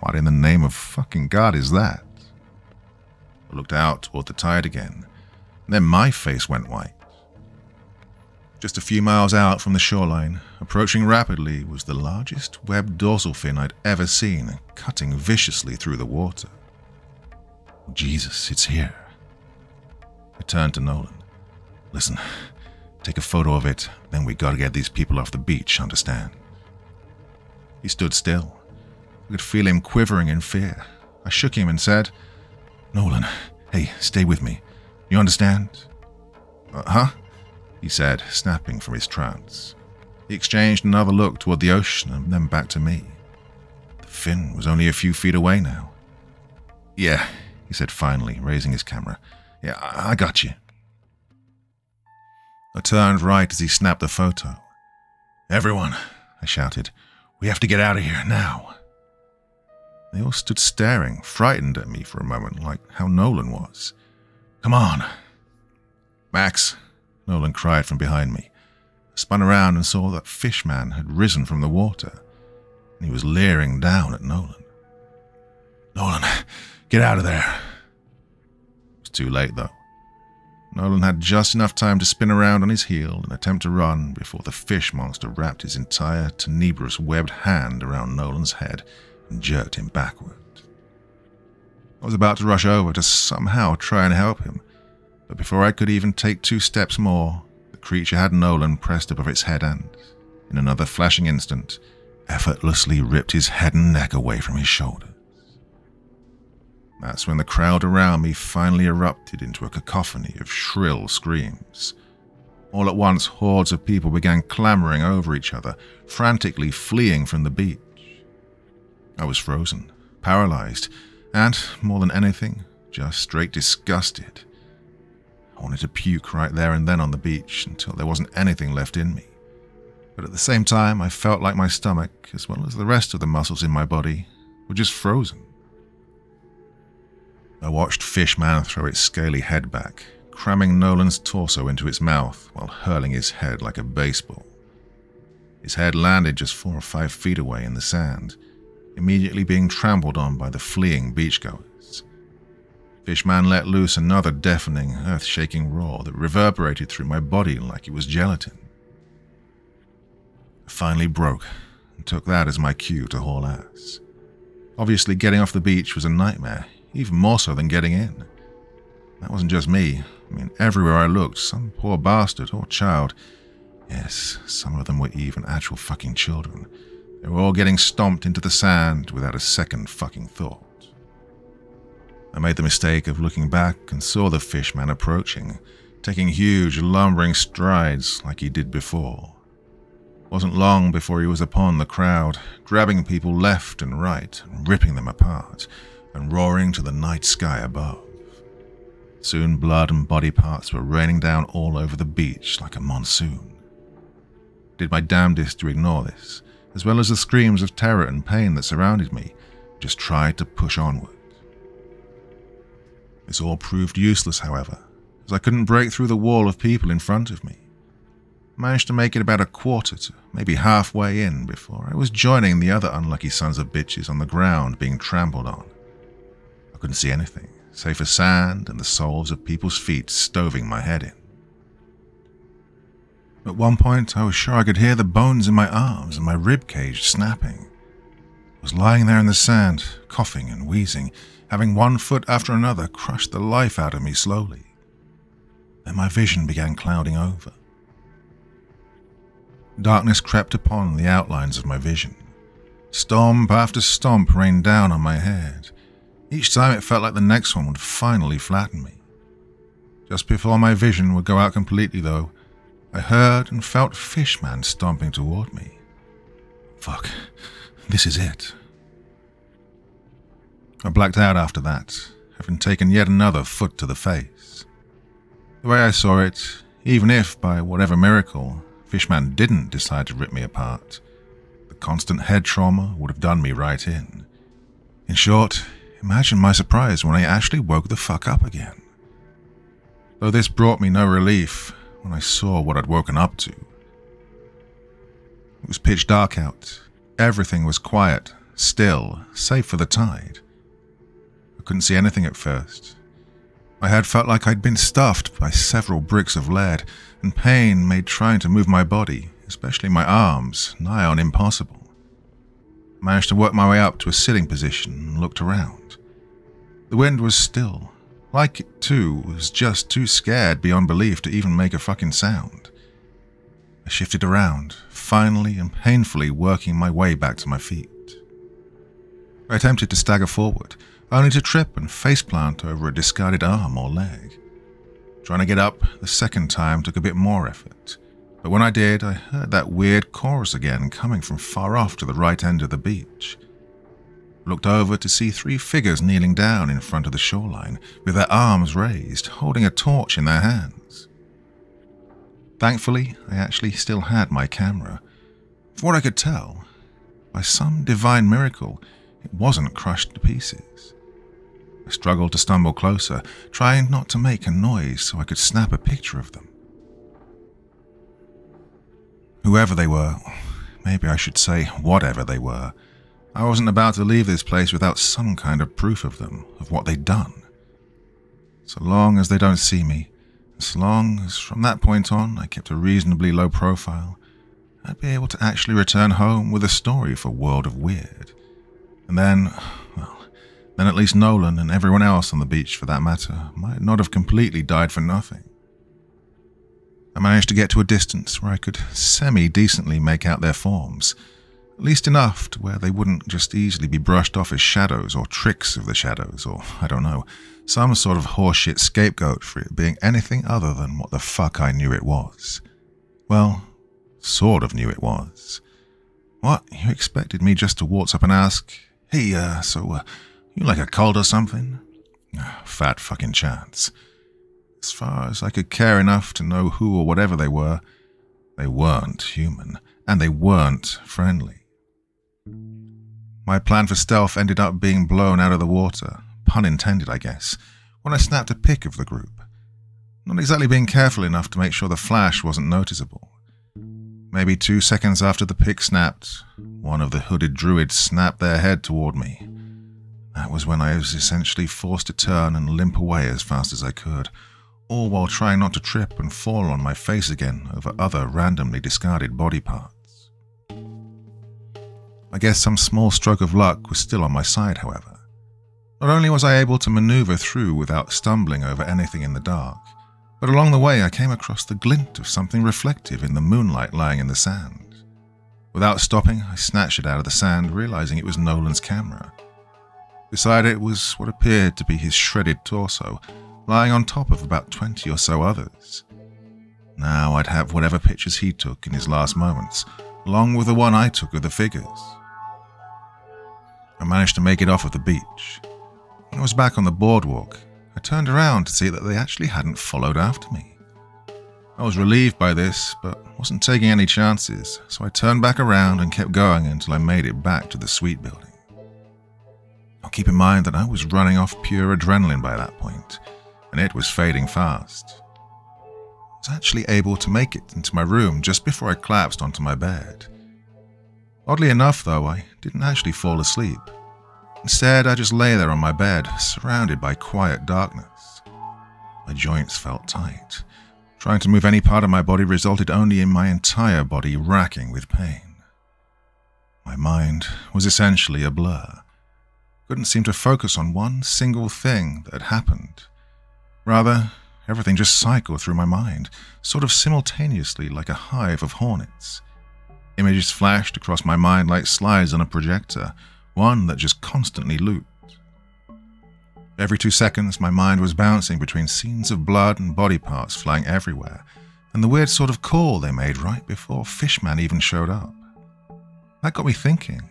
"What in the name of fucking God is that?" I looked out toward the tide again, and then my face went white. Just a few miles out from the shoreline, approaching rapidly, was the largest webbed dorsal fin I'd ever seen, cutting viciously through the water. "Jesus, it's here." I turned to Nolan. "Listen, take a photo of it, then we gotta get these people off the beach, understand?" He stood still. I could feel him quivering in fear. I shook him and said, "Nolan, hey, stay with me. You understand?" "Uh-huh," he said, snapping from his trance. He exchanged another look toward the ocean and then back to me. The fin was only a few feet away now. "Yeah," he said finally, raising his camera. "Yeah, I, I got you." I turned right as he snapped the photo. "Everyone," I shouted, "we have to get out of here now." They all stood staring, frightened at me for a moment, like how Nolan was. "Come on." "Max," Nolan cried from behind me. I spun around and saw that Fishman had risen from the water, and he was leering down at Nolan. "Nolan, get out of there." It was too late, though. Nolan had just enough time to spin around on his heel and attempt to run before the fish monster wrapped his entire tenebrous webbed hand around Nolan's head and jerked him backward. I was about to rush over to somehow try and help him, but before I could even take two steps more, the creature had Nolan pressed above its head and, in another flashing instant, effortlessly ripped his head and neck away from his shoulder. That's when the crowd around me finally erupted into a cacophony of shrill screams. All at once, hordes of people began clamoring over each other, frantically fleeing from the beach. I was frozen, paralyzed, and, more than anything, just straight disgusted. I wanted to puke right there and then on the beach until there wasn't anything left in me. but at the same time I felt like my stomach, as well as the rest of the muscles in my body, were just frozen. I watched Fishman throw its scaly head back, cramming Nolan's torso into its mouth while hurling his head like a baseball. His head landed just four or five feet away in the sand, immediately being trampled on by the fleeing beachgoers. Fishman let loose another deafening, earth-shaking roar that reverberated through my body like it was gelatin. I finally broke and took that as my cue to haul ass. Obviously, getting off the beach was a nightmare, even more so than getting in. That wasn't just me. I mean, everywhere I looked, some poor bastard or child, yes, some of them were even actual fucking children, they were all getting stomped into the sand without a second fucking thought. I made the mistake of looking back and saw the Fishman approaching, taking huge, lumbering strides like he did before. It wasn't long before he was upon the crowd, grabbing people left and right, and ripping them apart, and roaring to the night sky above. Soon blood and body parts were raining down all over the beach like a monsoon. I did my damnedest to ignore this, as well as the screams of terror and pain that surrounded me, just tried to push onward. This all proved useless, however, as I couldn't break through the wall of people in front of me. I managed to make it about a quarter to maybe halfway in before I was joining the other unlucky sons of bitches on the ground being trampled on. I couldn't see anything, save for sand and the soles of people's feet stoving my head in. At one point, I was sure I could hear the bones in my arms and my rib cage snapping. I was lying there in the sand, coughing and wheezing, having one foot after another crush the life out of me slowly. Then my vision began clouding over. Darkness crept upon the outlines of my vision. Stomp after stomp rained down on my head. Each time it felt like the next one would finally flatten me. Just before my vision would go out completely, though, I heard and felt Fishman stomping toward me. Fuck, this is it. I blacked out after that, having taken yet another foot to the face. The way I saw it, even if, by whatever miracle, Fishman didn't decide to rip me apart, the constant head trauma would have done me right in. In short, imagine my surprise when I actually woke the fuck up again. Though this brought me no relief when I saw what I'd woken up to. It was pitch dark out. Everything was quiet, still, save for the tide. I couldn't see anything at first. I had felt like I'd been stuffed by several bricks of lead, and pain made trying to move my body, especially my arms, nigh on impossible. I managed to work my way up to a sitting position and looked around. The wind was still. Like it, too, was just too scared beyond belief to even make a fucking sound. I shifted around, finally and painfully working my way back to my feet. I attempted to stagger forward, only to trip and faceplant over a discarded arm or leg. Trying to get up the second time took a bit more effort, but when I did, I heard that weird chorus again coming from far off to the right end of the beach. Looked over to see three figures kneeling down in front of the shoreline, with their arms raised, holding a torch in their hands. Thankfully, I actually still had my camera. From what I could tell, by some divine miracle, it wasn't crushed to pieces. I struggled to stumble closer, trying not to make a noise so I could snap a picture of them. Whoever they were, maybe I should say whatever they were, I wasn't about to leave this place without some kind of proof of them, of what they'd done. So long as they don't see me, as long as from that point on I kept a reasonably low profile, I'd be able to actually return home with a story for World of Weird. And then, well, then at least Nolan and everyone else on the beach for that matter might not have completely died for nothing. I managed to get to a distance where I could semi-decently make out their forms, at least enough to where they wouldn't just easily be brushed off as shadows or tricks of the shadows or, I don't know, some sort of horseshit scapegoat for it being anything other than what the fuck I knew it was. Well, sort of knew it was. What, you expected me just to waltz up and ask, "Hey, uh, so, uh, you like a cold or something?" Oh, fat fucking chance. As far as I could care enough to know who or whatever they were, They weren't human, and they weren't friendly. My plan for stealth ended up being blown out of the water, pun intended I guess, when I snapped a pic of the group. Not exactly being careful enough to make sure the flash wasn't noticeable. Maybe two seconds after the pic snapped, one of the hooded druids snapped their head toward me. That was when I was essentially forced to turn and limp away as fast as I could, all while trying not to trip and fall on my face again over other randomly discarded body parts. I guess some small stroke of luck was still on my side, however. Not only was I able to maneuver through without stumbling over anything in the dark, but along the way I came across the glint of something reflective in the moonlight lying in the sand. Without stopping, I snatched it out of the sand, realizing it was Nolan's camera. Beside it was what appeared to be his shredded torso, lying on top of about twenty or so others. Now I'd have whatever pictures he took in his last moments, along with the one I took of the figures. I managed to make it off of the beach. When I was back on the boardwalk, I turned around to see that they actually hadn't followed after me. I was relieved by this, but wasn't taking any chances, so I turned back around and kept going until I made it back to the suite building. Now keep in mind that I was running off pure adrenaline by that point, and it was fading fast. I was actually able to make it into my room just before I collapsed onto my bed. Oddly enough though, I didn't actually fall asleep. Instead, I just lay there on my bed, surrounded by quiet darkness. My joints felt tight. Trying to move any part of my body resulted only in my entire body racking with pain. My mind was essentially a blur. Couldn't seem to focus on one single thing that had happened. Rather, everything just cycled through my mind, sort of simultaneously like a hive of hornets. Images flashed across my mind like slides on a projector, one that just constantly looped. Every two seconds, my mind was bouncing between scenes of blood and body parts flying everywhere, and the weird sort of call they made right before Fishman even showed up. That got me thinking.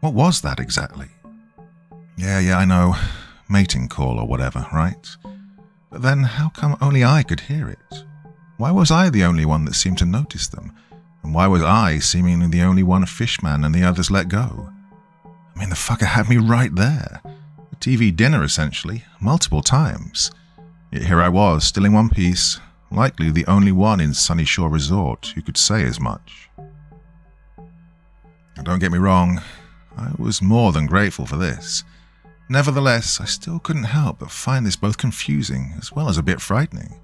What was that exactly? Yeah, yeah, I know. Mating call or whatever, right? But then how come only I could hear it? Why was I the only one that seemed to notice them? And why was I seemingly the only one Fishman and the others let go? I mean, the fucker had me right there. A T V dinner, essentially, multiple times. Yet here I was, still in one piece, likely the only one in Sunny Shore Resort who could say as much. And don't get me wrong, I was more than grateful for this. Nevertheless, I still couldn't help but find this both confusing as well as a bit frightening.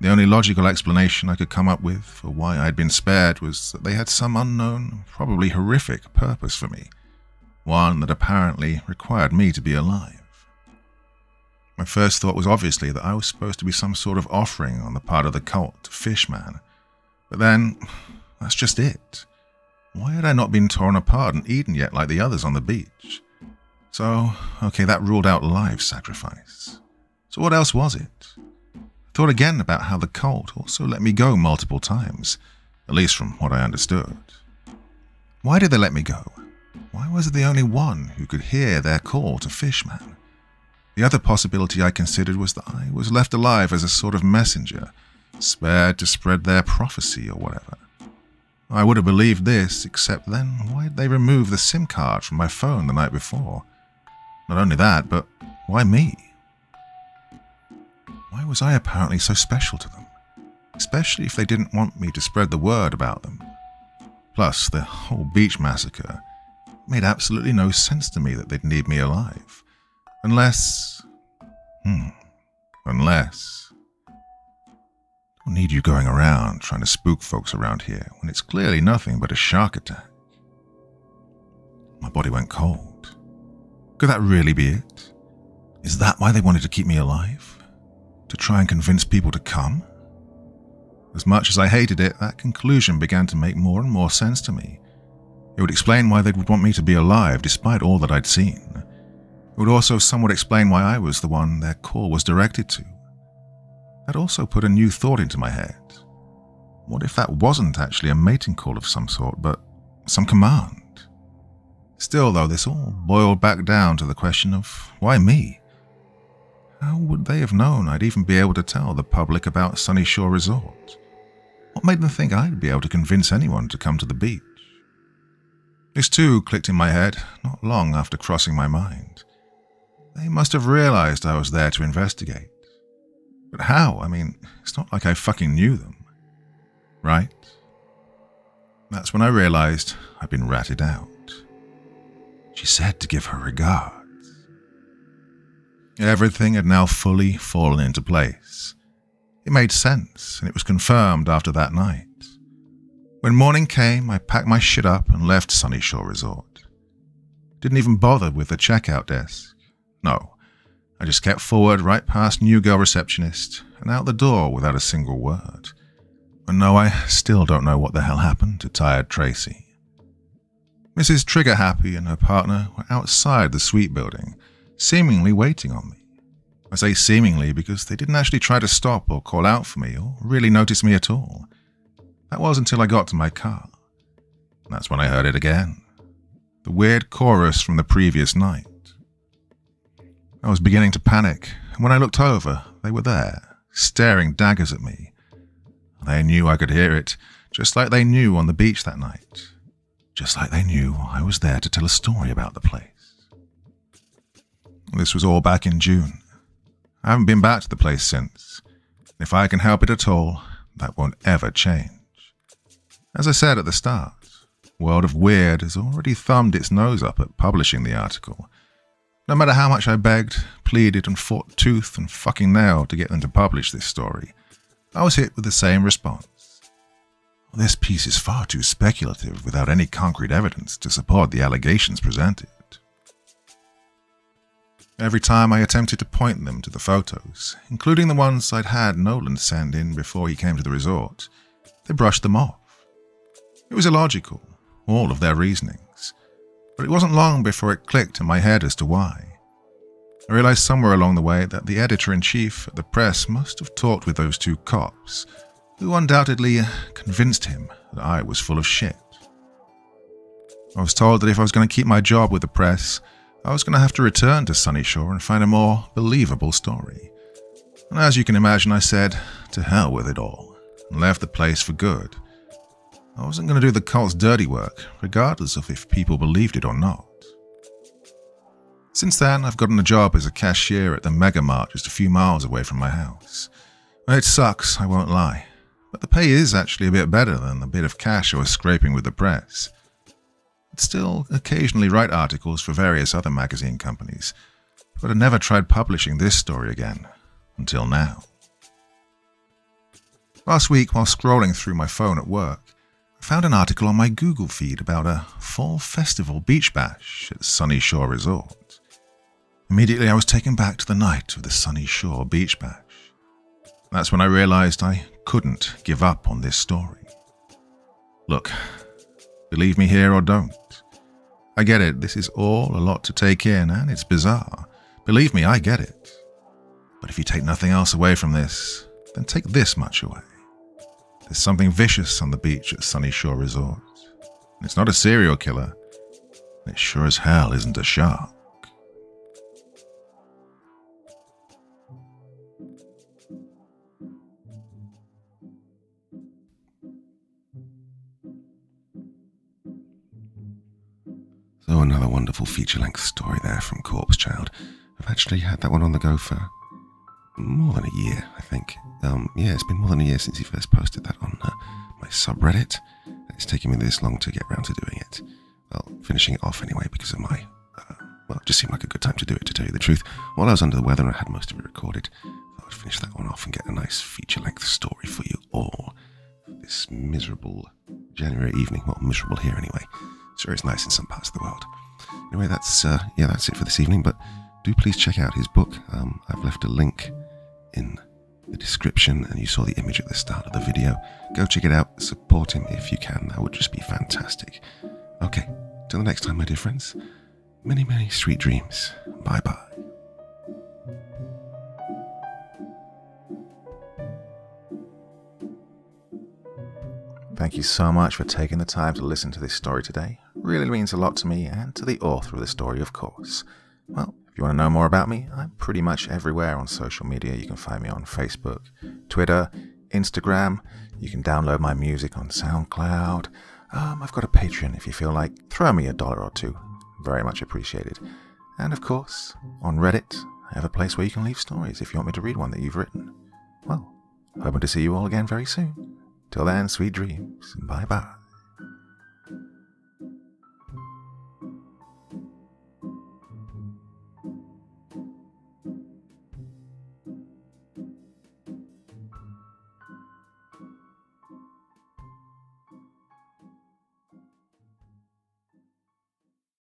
The only logical explanation I could come up with for why I had been spared was that they had some unknown, probably horrific purpose for me, one that apparently required me to be alive. My first thought was obviously that I was supposed to be some sort of offering on the part of the cult to Fishman, but then, that's just it. Why had I not been torn apart and eaten yet like the others on the beach? So, okay, that ruled out live sacrifice. So what else was it? I thought again about how the cult also let me go multiple times, at least from what I understood. Why did they let me go? Why was I the only one who could hear their call to Fishman? The other possibility I considered was that I was left alive as a sort of messenger, spared to spread their prophecy or whatever. I would have believed this, except then why did they remove the SIM card from my phone the night before? Not only that, but why me? Why was I apparently so special to them? Especially if they didn't want me to spread the word about them. Plus, the whole beach massacre. It made absolutely no sense to me that they'd need me alive. Unless... Hmm. Unless... I don't need you going around trying to spook folks around here when it's clearly nothing but a shark attack. My body went cold. Could that really be it? Is that why they wanted to keep me alive? To try and convince people to come? As much as I hated it, that conclusion began to make more and more sense to me. It would explain why they would want me to be alive despite all that I'd seen. It would also somewhat explain why I was the one their call was directed to. That also put a new thought into my head. What if that wasn't actually a mating call of some sort, but some command? Still, though, this all boiled back down to the question of, why me? How would they have known I'd even be able to tell the public about Sunny Shore Resort? What made them think I'd be able to convince anyone to come to the beach? This too clicked in my head not long after crossing my mind. They must have realized I was there to investigate. But how? I mean, it's not like I fucking knew them. Right? That's when I realized I'd been ratted out. She said to give her regards. Everything had now fully fallen into place. It made sense, and it was confirmed after that night. When morning came, I packed my shit up and left Sunny Shore Resort. Didn't even bother with the checkout desk. No, I just kept forward right past New Girl Receptionist and out the door without a single word. And no, I still don't know what the hell happened to tired Tracy. Missus Trigger Happy and her partner were outside the suite building, seemingly waiting on me. I say seemingly because they didn't actually try to stop or call out for me or really notice me at all. That was until I got to my car. And that's when I heard it again. The weird chorus from the previous night. I was beginning to panic, and when I looked over, they were there, staring daggers at me. They knew I could hear it, just like they knew on the beach that night. Just like they knew I was there to tell a story about the place. This was all back in June. I haven't been back to the place since. If I can help it at all, that won't ever change. As I said at the start, World of Weird has already thumbed its nose up at publishing the article. No matter how much I begged, pleaded, and fought tooth and fucking nail to get them to publish this story, I was hit with the same response. This piece is far too speculative without any concrete evidence to support the allegations presented. Every time I attempted to point them to the photos, including the ones I'd had Nolan send in before he came to the resort, they brushed them off. It was illogical, all of their reasonings, but it wasn't long before it clicked in my head as to why. I realized somewhere along the way that the editor-in-chief at the press must have talked with those two cops, who undoubtedly convinced him that I was full of shit. I was told that if I was going to keep my job with the press, I was going to have to return to Sunny Shore and find a more believable story. And as you can imagine, I said, to hell with it all, and left the place for good. I wasn't going to do the cult's dirty work, regardless of if people believed it or not. Since then, I've gotten a job as a cashier at the Mega Mart just a few miles away from my house. It sucks, I won't lie, but the pay is actually a bit better than the bit of cash I was scraping with the press. Still occasionally write articles for various other magazine companies, but I never tried publishing this story again, until now. Last week, while scrolling through my phone at work, I found an article on my Google feed about a fall festival beach bash at Sunny Shore Resort. Immediately I was taken back to the night of the Sunny Shore beach bash. That's when I realized I couldn't give up on this story. Look, believe me here or don't. I get it, this is all a lot to take in and it's bizarre. Believe me, I get it. But if you take nothing else away from this, then take this much away. There's something vicious on the beach at Sunny Shore Resort. It's not a serial killer. And it sure as hell isn't a shark. So another wonderful feature-length story there from Corpse Child. I've actually had that one on the go for more than a year, I think. Um, yeah, it's been more than a year since he first posted that on uh, my subreddit. It's taken me this long to get around to doing it. Well, finishing it off anyway because of my... Uh, well, it just seemed like a good time to do it, to tell you the truth. While I was under the weather and I had most of it recorded, I thought I'd finish that one off and get a nice feature-length story for you all. This miserable January evening. Well, miserable here anyway. Sure, it's nice in some parts of the world. Anyway, that's uh, yeah, that's it for this evening, but do please check out his book. Um, I've left a link in the description, and you saw the image at the start of the video. Go check it out. Support him if you can. That would just be fantastic. Okay, till the next time, my dear friends. Many, many sweet dreams. Bye-bye. Thank you so much for taking the time to listen to this story today. Really means a lot to me and to the author of the story, of course. Well, if you want to know more about me, I'm pretty much everywhere on social media. You can find me on Facebook, Twitter, Instagram, You can download my music on SoundCloud. Um, I've got a Patreon if you feel like. Throw me a dollar or two. Very much appreciated. And of course, on Reddit, I have a place where you can leave stories if you want me to read one that you've written. Well, hoping to see you all again very soon. Till then, sweet dreams. Bye-bye.